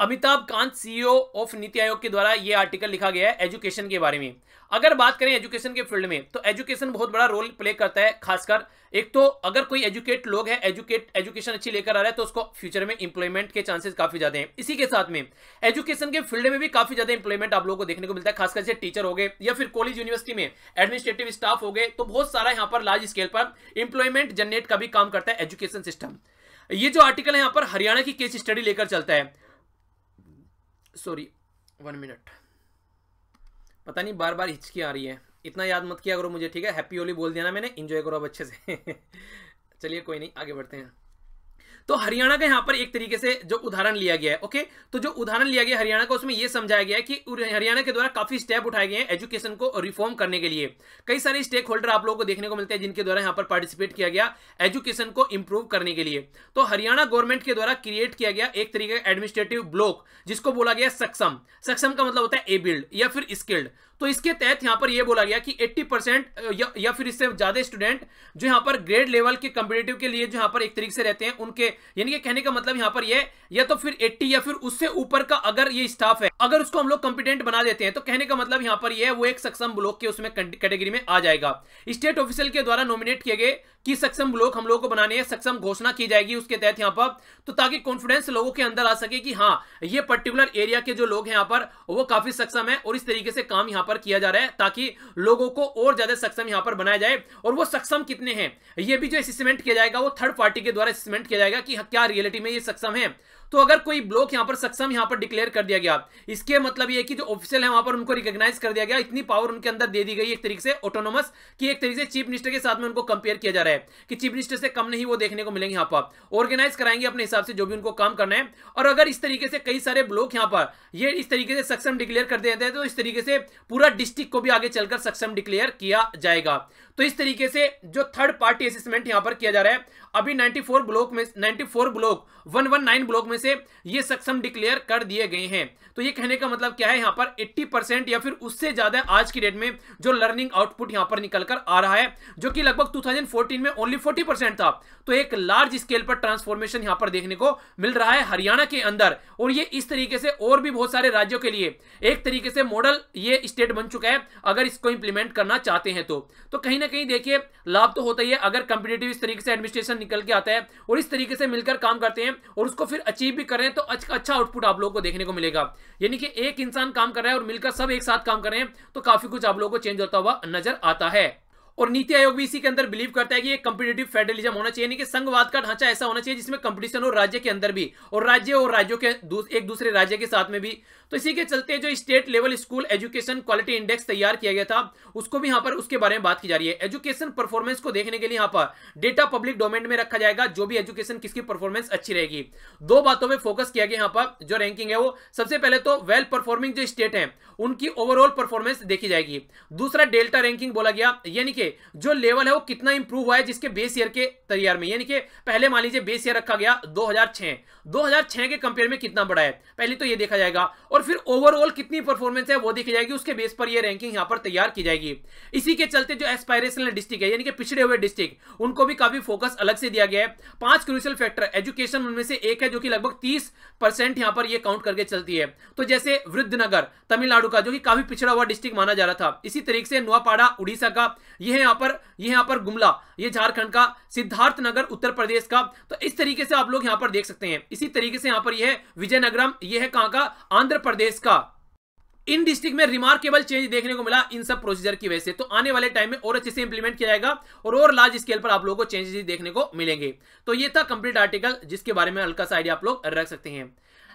अमिताभ कांत सीईओ ऑफ नीति आयोग के द्वारा ये आर्टिकल लिखा गया है एजुकेशन के बारे में। अगर बात करें एजुकेशन के फील्ड में तो एजुकेशन बहुत बड़ा रोल प्ले करता है, खासकर एक तो अगर कोई एजुकेट लोग है, एजुकेट एजुकेशन अच्छी लेकर आ रहा है तो उसको फ्यूचर में इंप्लॉयमेंट के चांसेस काफी ज्यादा हैं। इसी के साथ में एजुकेशन के फील्ड में भी काफी ज्यादा इंप्लॉयमेंट आप लोगों को देखने को मिलता है, खासकर से टीचर हो गए या फिर कॉलेज यूनिवर्सिटी में एडमिनिस्ट्रेटिव स्टाफ हो गए। तो बहुत सारा यहाँ पर लार्ज स्केल पर इंप्लॉयमेंट जनरेट का भी काम करता है एजुकेशन सिस्टम। ये जो आर्टिकल है यहाँ पर हरियाणा की केस स्टडी लेकर चलता है। सॉरी वन मिनट, पता नहीं बार बार हिचकी आ रही है, इतना याद मत किया करो मुझे, ठीक है। हैप्पी होली बोल दिया ना मैंने, एंजॉय करो अब अच्छे से। चलिए कोई नहीं, आगे बढ़ते हैं। तो हरियाणा का यहाँ पर एक तरीके से जो उदाहरण लिया गया है, ओके, तो जो उदाहरण लिया गया हरियाणा का उसमें यह समझाया गया है कि हरियाणा के द्वारा काफी स्टेप उठाए गए हैं एजुकेशन को रिफॉर्म करने के लिए। कई सारे स्टेक होल्डर आप लोगों को देखने को मिलते हैं जिनके द्वारा यहाँ पर पार्टिसिपेट किया गया एजुकेशन को इंप्रूव करने के लिए। तो हरियाणा गवर्नमेंट के द्वारा क्रिएट किया गया एक तरीके का एडमिनिस्ट्रेटिव ब्लॉक जिसको बोला गया सक्षम। सक्षम का मतलब होता है एबिल्ड या फिर स्किल्ड। तो इसके तहत यहाँ पर यह बोला गया कि अस्सी परसेंट या, या फिर इससे ज्यादा स्टूडेंट जो यहाँ पर ग्रेड लेवल के कॉम्पिटिटिव के लिए जो यहाँ पर एक तरीके से रहते हैं उनके, यानी कि कहने का मतलब यहाँ पर ये या तो फिर अस्सी या फिर उससे ऊपर का अगर ये स्टाफ है, अगर उसको हम लोग कॉम्पिटेंट बना देते हैं तो कहने का मतलब यहाँ पर ये वो एक सक्षम ब्लॉक के उसमें कैटेगरी में आ जाएगा। स्टेट ऑफिशियल के द्वारा नॉमिनेट किए गए कि सक्षम ब्लॉक हम लोगों को बनाने हैं, सक्षम घोषणा की जाएगी उसके तहत यहाँ पर, तो ताकि कॉन्फिडेंस लोगों के अंदर आ सके कि हाँ ये पर्टिकुलर एरिया के जो लोग हैं यहाँ पर वो काफी सक्षम है और इस तरीके से काम यहाँ पर किया जा रहा है ताकि लोगों को और ज्यादा सक्षम यहाँ पर बनाया जाए। और वो सक्षम कितने हैं ये भी जो असेसमेंट किया जाएगा वो थर्ड पार्टी के द्वारा असेसमेंट किया जाएगा कि क्या रियलिटी में ये सक्षम है। तो अगर कोई ब्लॉक यहाँ पर सक्षम यहाँ पर डिक्लेयर कर दिया गया, इसके मतलब ये कि जो ऑफिशियल है वहां पर उनको रिकॉग्नाइज कर दिया गया, इतनी पावर उनके अंदर दे दी गई एक तरीके से ऑटोनोमस कि एक तरीके से चीफ मिनिस्टर के साथ में उनको कंपेयर किया जा रहा है कि चीफ मिनिस्टर से कम नहीं वो देखने को मिलेंगे। यहाँ पर ऑर्गेनाइज कराएंगे अपने हिसाब से जो भी उनको काम करना है। और अगर इस तरीके से कई सारे ब्लॉक यहाँ पर ये इस तरीके से सक्षम डिक्लेयर कर देते हैं तो इस तरीके से पूरा डिस्ट्रिक्ट को भी आगे चलकर सक्षम डिक्लेयर किया जाएगा। तो इस तरीके से जो थर्ड पार्टी असेसमेंट यहां पर किया जा रहा है, अभी चौरानवे ब्लॉक में चौरानवे ब्लॉक एक सौ उन्नीस ब्लॉक में से ये सक्षम डिक्लेयर कर दिए गए हैं। तो ये कहने का मतलब क्या है, यहां पर अस्सी परसेंट या फिर उससे ज्यादा आज की डेट में जो लर्निंग आउटपुट यहां पर निकल कर आ रहा है, जो कि लगभग दो हज़ार चौदह में ओनली चालीस परसेंट था। तो एक लार्ज स्केल पर ट्रांसफॉर्मेशन यहां पर देखने को मिल रहा है हरियाणा के अंदर, और ये इस तरीके से और भी बहुत सारे राज्यों के लिए एक तरीके से मॉडल ये स्टेट बन चुका है अगर इसको इंप्लीमेंट करना चाहते हैं। तो, तो कहीं ना कहीं देखिए लाभ तो होता ही है अगर कॉम्पिटिटिव इस तरीके से एडमिनिस्ट्रेशन निकल के आता है और इस तरीके से मिलकर काम करते हैं और उसको फिर अचीव भी कर रहे हैं, तो अच्छा आउटपुट आप लोगों को देखने को मिलेगा। यानी कि एक इंसान काम कर रहा है और मिलकर सब एक साथ काम कर रहे हैं, तो काफी कुछ आप लोगों को चेंज होता हुआ नजर आता है। और नीति आयोग भी इसी के अंदर बिलीव करता है कि ये कॉम्पिटिटिव फेडरलिज्म होना चाहिए, यानी कि संघवाद का ढांचा ऐसा होना चाहिए जिसमें कंपटीशन हो राज्य के अंदर भी और राज्य और राज्यों के एक दूसरे राज्य के साथ में भी। तो इसी के चलते जो state level school education quality index तैयार किया गया था, उसको भी यहाँ पर उसके बारे में बात की जा रही है। एजुकेशन परफॉर्मेंस को देखने के लिए यहाँ पर डेटा पब्लिक डोमेन में रखा जाएगा, जो भी एजुकेशन किसकी परफॉर्मेंस अच्छी रहेगी। दो बातों पर फोकस किया गया यहाँ पर जो रैंकिंग है वो, सबसे पहले तो वेल परफॉर्मिंग जो स्टेट है उनकी ओवरऑल परफॉर्मेंस देखी जाएगी। दूसरा डेल्टा रैंकिंग बोला गया, यानी कि जो लेवल है वो कितना इंप्रूव हुआ है जिसके बेस ईयर के तैयार में, यानी कि पहले मान लीजिए बेस ईयर रखा गया दो हज़ार छह, दो हज़ार छह के कंपेयर में कितना बढ़ा है, पहले तो ये देखा जाएगा और फिर ओवरऑल कितनी परफॉर्मेंस है वो देखी जाएगी, उसके बेस पर ये रैंकिंग यहां पर तैयार की जाएगी। इसी के चलते जो एस्पायरेशनल डिस्ट्रिक्ट है यानी कि पिछड़े हुए डिस्ट्रिक्ट, उनको भी काफी फोकस अलग से दिया गया है। पांच क्रूशियल फैक्टर एजुकेशन उनमें से एक है जो कि लगभग तीस परसेंट यहां पर ये काउंट करके चलती है। तो जैसे वृद्धनगर तमिलनाडु का जो कि काफी पिछड़ा हुआ डिस्ट्रिक्ट माना जा रहा था, इसी तरीके से नुआपाड़ा उड़ीसा का, यह यहाँ पर यह यहाँ पर गुमला ये झारखंड का, सिद्धार्थनगर उत्तर प्रदेश का। तो इस तरीके से आप लोग यहाँ पर देख सकते हैं। इसी तरीके से यहाँ पर यह है विजयनगरम, यह है कहाँ का, आंध्र प्रदेश का। इन डिस्ट्रिक्ट में रिमार्केबल चेंज देखने को मिला इन सब प्रोसीजर की वजह से। तो आने वाले टाइम में और अच्छे से इंप्लीमेंट किया जाएगा और और लार्ज स्केल पर आप लोगों को चेंजेस देखने को मिलेंगे। तो ये था कंप्लीट आर्टिकल जिसके बारे में हल्का सा आइडिया आप लोग रख सकते हैं।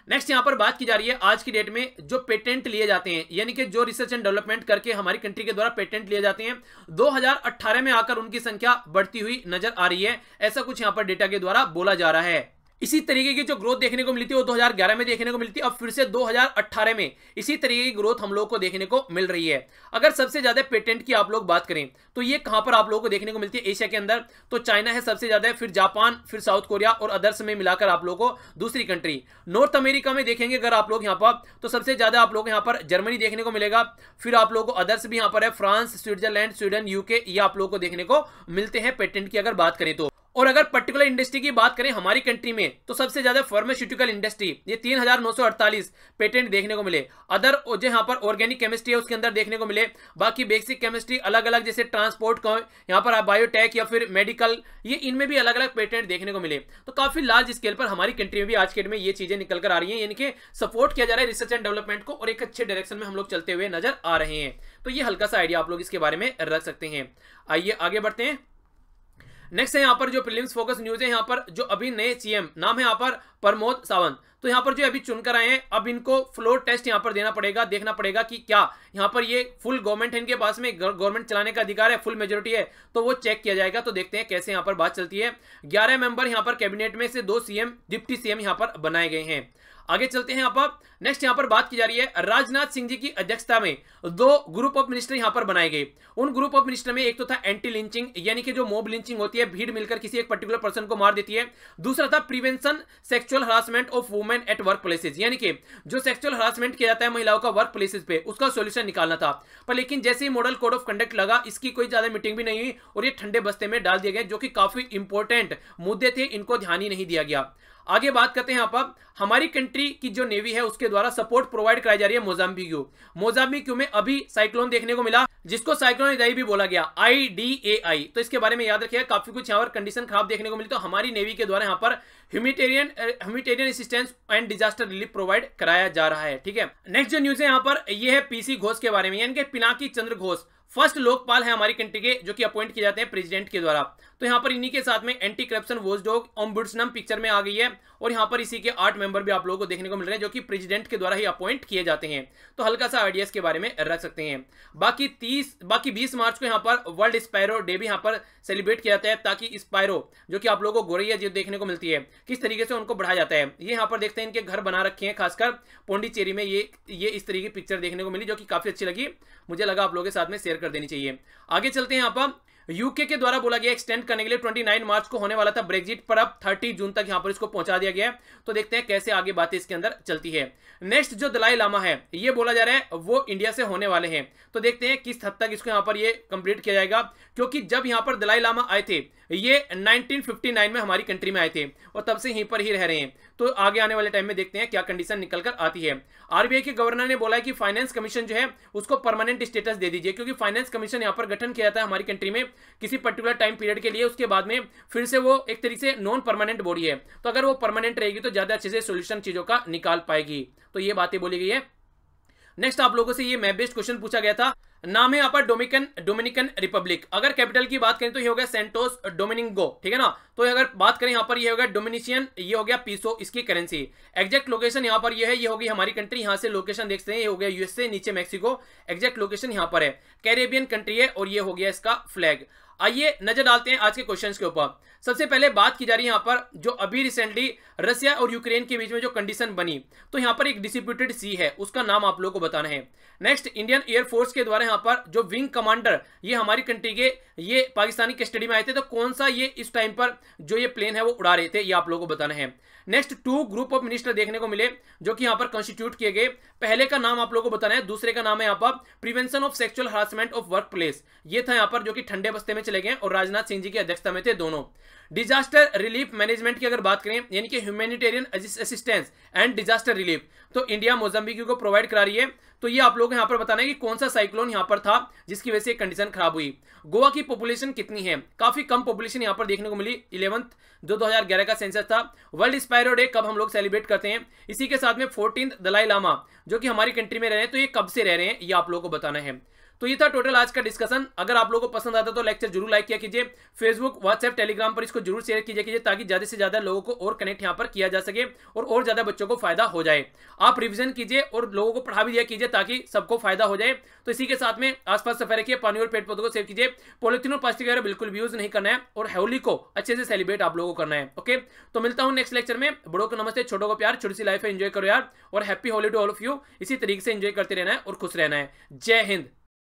नेक्स्ट यहाँ पर बात की जा रही है आज की डेट में जो पेटेंट लिए जाते हैं, यानी कि जो रिसर्च एंड डेवलपमेंट करके हमारी कंट्री के द्वारा पेटेंट लिए जाते हैं, दो हज़ार अठारह में आकर उनकी संख्या बढ़ती हुई नजर आ रही है, ऐसा कुछ यहाँ पर डेटा के द्वारा बोला जा रहा है। इसी तरीके की जो ग्रोथ देखने को मिली थी वो दो हज़ार ग्यारह में देखने को मिली थी, अब फिर से दो हज़ार अठारह में इसी तरीके की ग्रोथ हम लोग को देखने को मिल रही है। अगर सबसे ज्यादा पेटेंट की आप लोग बात करें तो ये कहां पर आप लोगों को देखने को मिलती है एशिया के अंदर, तो चाइना है सबसे ज्यादा, फिर जापान, फिर साउथ कोरिया और अदर्स में मिलाकर आप लोगों को दूसरी कंट्री। नॉर्थ अमेरिका में देखेंगे अगर आप लोग यहाँ पर तो सबसे ज्यादा आप लोग यहाँ पर जर्मनी देखने को मिलेगा, फिर आप लोगों को अदर्स भी यहाँ पर है फ्रांस, स्विट्जरलैंड, स्वीडन, यूके, ये आप लोगों को देखने को मिलते हैं पेटेंट की अगर बात करें तो। और अगर पर्टिकुलर इंडस्ट्री की बात करें हमारी कंट्री में तो सबसे ज्यादा फार्मास्यूटिकल इंडस्ट्री, ये तीन हजार नौ सौ अड़तालीस पेटेंट देखने को मिले। अदर जो यहाँ पर ऑर्गेनिक केमिस्ट्री है उसके अंदर देखने को मिले, बाकी बेसिक केमिस्ट्री अलग अलग जैसे ट्रांसपोर्ट का यहाँ पर आप बायोटेक या फिर मेडिकल, ये इनमें भी अलग अलग पेटेंट देखने को मिले। तो काफी लार्ज स्केल पर हमारी कंट्री में भी आज के डेट में ये चीजें निकल कर आ रही है, यानी कि सपोर्ट किया जा रहा है रिसर्च एंड डेवलपमेंट को और एक अच्छे डायरेक्शन में हम लोग चलते हुए नजर आ रहे हैं। तो ये हल्का सा आइडिया आप लोग इसके बारे में रख सकते हैं। आइए आगे बढ़ते हैं। नेक्स्ट है यहाँ पर जो प्रीलिम्स फोकस न्यूज है, यहाँ पर जो अभी नए सीएम, नाम है यहाँ पर प्रमोद सावंत, तो यहाँ पर जो अभी चुनकर आए हैं, अब इनको फ्लोर टेस्ट यहाँ पर देना पड़ेगा, देखना पड़ेगा कि क्या यहाँ पर ये फुल गवर्नमेंट है, इनके पास में गवर्नमेंट चलाने का अधिकार है, फुल मेजोरिटी है, तो वो चेक किया जाएगा। तो देखते हैं कैसे यहाँ पर बात चलती है। ग्यारह मेंबर यहाँ पर कैबिनेट में से दो सीएम, डिप्टी सीएम यहाँ पर बनाए गए हैं। आगे चलते हैं यहाँ पर। नेक्स्ट यहाँ पर बात की जा रही है राजनाथ सिंह जी की अध्यक्षता में दो ग्रुप ऑफ मिनिस्टर यहाँ पर बनाए गए। उन ग्रुप ऑफ मिनिस्टर में एक तो था एंटी लिंचिंग, यानी कि जो मॉब लिंचिंग होती है, भीड़ मिलकर किसी एक पर्टिकुलर पर्सन को मार देती है। दूसरा था prevention sexual harassment of women at work places, यानी कि जो सेक्सुअल हरासमेंट किया जाता है महिलाओं का वर्क प्लेसेज पे, उसका सोल्यूशन निकालना था। पर लेकिन जैसे ही मॉडल कोड ऑफ कंडक्ट लगा, इसकी कोई ज्यादा मीटिंग भी नहीं हुई और ये ठंडे बस्ते में डाल दिए गए, जो कि काफी इंपॉर्टेंट मुद्दे थे, इनको ध्यान ही नहीं दिया गया। आगे बात करते हैं यहाँ पर हमारी कंट्री की जो नेवी है उसके द्वारा सपोर्ट प्रोवाइड कराई जा रही है मोजाम्बिक्यू। मोजाम्बिक्यू में अभी साइक्लोन देखने को मिला, जिसको साइक्लोन इदाई भी बोला गया, आई डी ए आई। तो इसके बारे में याद रखिए, काफी कुछ यहाँ पर कंडीशन खराब देखने को मिली, तो हमारी नेवी के द्वारा यहाँ पर humanitarian humanitarian assistance and disaster relief provide कराया जा रहा है। ठीक है, नेक्स्ट जो न्यूज है यहाँ पर यह है पीसी घोष के बारे में, यानी कि पिनाकी चंद्र घोष फर्स्ट लोकपाल है हमारी कंट्री के, जो कि अपॉइंट किए जाते हैं प्रेसिडेंट के द्वारा। तो यहाँ पर इन्हीं के साथ में anti corruption watchdog ombudsman picture में आ गई है और यहाँ पर इसी के आठ मेंबर भी आप लोगों को देखने को मिल रहे हैं, जो कि प्रेसिडेंट के द्वारा ही अपॉइंट किए जाते हैं। तो हल्का सा आइडियाज के बारे में रख सकते हैं। बाकी तीस बाकी बीस मार्च को यहाँ पर वर्ल्ड स्पायरो डे भी यहाँ पर सेलिब्रेट किया जाता है, ताकि स्पायरो जो कि आप लोगों को गोरैया जो देखने को मिलती है, किस तरीके से उनको बढ़ाया जाता है। ये यहाँ पर देखते हैं, इनके घर बना रखे हैं, खासकर पौंडीचेरी में ये ये इस तरीके की पिक्चर देखने को मिली, जो कि काफी अच्छी लगी, मुझे लगा आप लोगों के साथ में शेयर कर देनी चाहिए। आगे चलते हैं यहाँ पर यूके के द्वारा बोला गया एक्सटेंड करने के लिए उनतीस मार्च को होने वाला था ब्रेग्जिट, पर अब तीस जून तक यहां पर इसको पहुंचा दिया गया है। तो देखते हैं कैसे आगे बातें इसके अंदर चलती है। नेक्स्ट जो दलाई लामा है ये बोला जा रहा है वो इंडिया से होने वाले हैं, तो देखते हैं किस हद तक इसको यहाँ पर ये कंप्लीट किया जाएगा, क्योंकि जब यहाँ पर दलाई लामा आए थे ये नाइनटीन फिफ्टी नाइन में हमारी कंट्री में आए थे और तब से यहीं पर ही रह रहे हैं। तो आगे आने वाले टाइम में देखते हैं क्या कंडीशन निकल कर आती है। आरबीआई के गवर्नर ने बोला है कि फाइनेंस कमीशन जो है उसको परमानेंट स्टेटस दे दीजिए, क्योंकि फाइनेंस कमीशन यहाँ पर गठन किया जाता है हमारी कंट्री में किसी पर्टिकुलर टाइम पीरियड के लिए, उसके बाद में फिर से वो एक तरीके से नॉन परमानेंट बॉडी है। तो अगर वो परमानेंट रहेगी तो ज्यादा अच्छे से सोल्यूशन चीजों का निकाल पाएगी। तो ये बातें बोली गई है। नेक्स्ट आप लोगों से ये मैप बेस्ड क्वेश्चन पूछा गया था, नाम है यहाँ पर डोमिकन डोमिनिकन रिपब्लिक। अगर कैपिटल की बात करें तो ये होगा सेंटोस डोमिनिगो, ठीक है ना। तो अगर बात करें यहाँ पर ये होगा डोमिनिशियन, ये हो गया पीसो इसकी करेंसी। एग्जैक्ट लोकेशन यहाँ पर ये है, ये होगी हमारी कंट्री, यहाँ से लोकेशन देखते हैं, ये हो गया यूएसए, नीचे मैक्सिको, एग्जैक्ट लोकेशन यहाँ पर है, कैरेबियन कंट्री है और ये हो गया इसका फ्लैग। आइए नजर डालते हैं आज के क्वेश्चंस के ऊपर। सबसे पहले बात की जा रही है यहाँ पर जो अभी रिसेंटली रसिया और यूक्रेन के बीच में जो कंडीशन बनी, तो यहाँ पर एक डिस्प्यूटेड सी है, उसका नाम आप लोगों को बताना है। नेक्स्ट इंडियन एयरफोर्स के द्वारा यहाँ पर जो विंग कमांडर ये हमारी कंट्री के ये पाकिस्तानी कस्टडी में आए थे, तो कौन सा ये इस टाइम पर जो ये प्लेन है वो उड़ा रहे थे, ये आप लोगों को बताना है। Next to group of minister देखने को मिले जो कि यहाँ पर कॉन्स्टिट्यूट किए गए, पहले का नाम आप लोगों को बताना है, दूसरे का नाम है यहाँ पर prevention of sexual harassment of work place, ये था यहाँ पर जो कि ठंडे बस्ते में चले गए और राजनाथ सिंह जी की अध्यक्षता में थे दोनों। डिजास्टर रिलीफ मैनेजमेंट की अगर बात करें यानी कि humanitarian assistance and disaster relief, तो इंडिया मोजाम्बिक को प्रोवाइड करा रही है। तो ये आप लोग यहाँ पर बताना है कि कौन सा साइक्लोन यहाँ पर था जिसकी वजह से कंडीशन खराब हुई। गोवा की पॉपुलेशन कितनी है, काफी कम पॉपुलेशन यहाँ पर देखने को मिली, इलेवंथ जो दो हज़ार ग्यारह का सेंसस था। वर्ल्ड स्पायरो डे कब हम लोग सेलिब्रेट करते हैं, इसी के साथ में फोर्टीन्थ दलाई लामा जो कि हमारी कंट्री में रह रहे हैं, तो ये कब से रह रहे हैं ये आप लोगों को बताना है। तो ये था टोटल आज का डिस्कशन। अगर आप लोगों को पसंद आता तो लेक्चर जरूर लाइक किया कीजिए, फेसबुक व्हाट्सएप टेलीग्राम पर इसको जरूर शेयर किया कीजिए ताकि ज्यादा से ज्यादा लोगों को और कनेक्ट यहाँ पर किया जा सके और और ज्यादा बच्चों को फायदा हो जाए। आप रिवीजन कीजिए और लोगों को पढ़ा भी दिया कीजिए ताकि सबको फायदा हो जाए। तो इसी के साथ में आसपास सफाई रखिए, पानी और पेड़ पौधों को सेव कीजिए, पॉलिथीन और प्लास्टिक वगैरह बिल्कुल भी यूज नहीं करना है और होली को अच्छे से सेलिब्रेट आप लोगों को करना है। ओके, तो मिलता हूँ नेक्स्ट लेक्चर में। बड़ों को नमस्ते, छोटों को प्यार, छोटी सी लाइफ है, एंजॉय करो यार और happy Holi to all of you. इसी तरीके से एंजॉय करते रहना है और खुश रहना है। जय हिंद।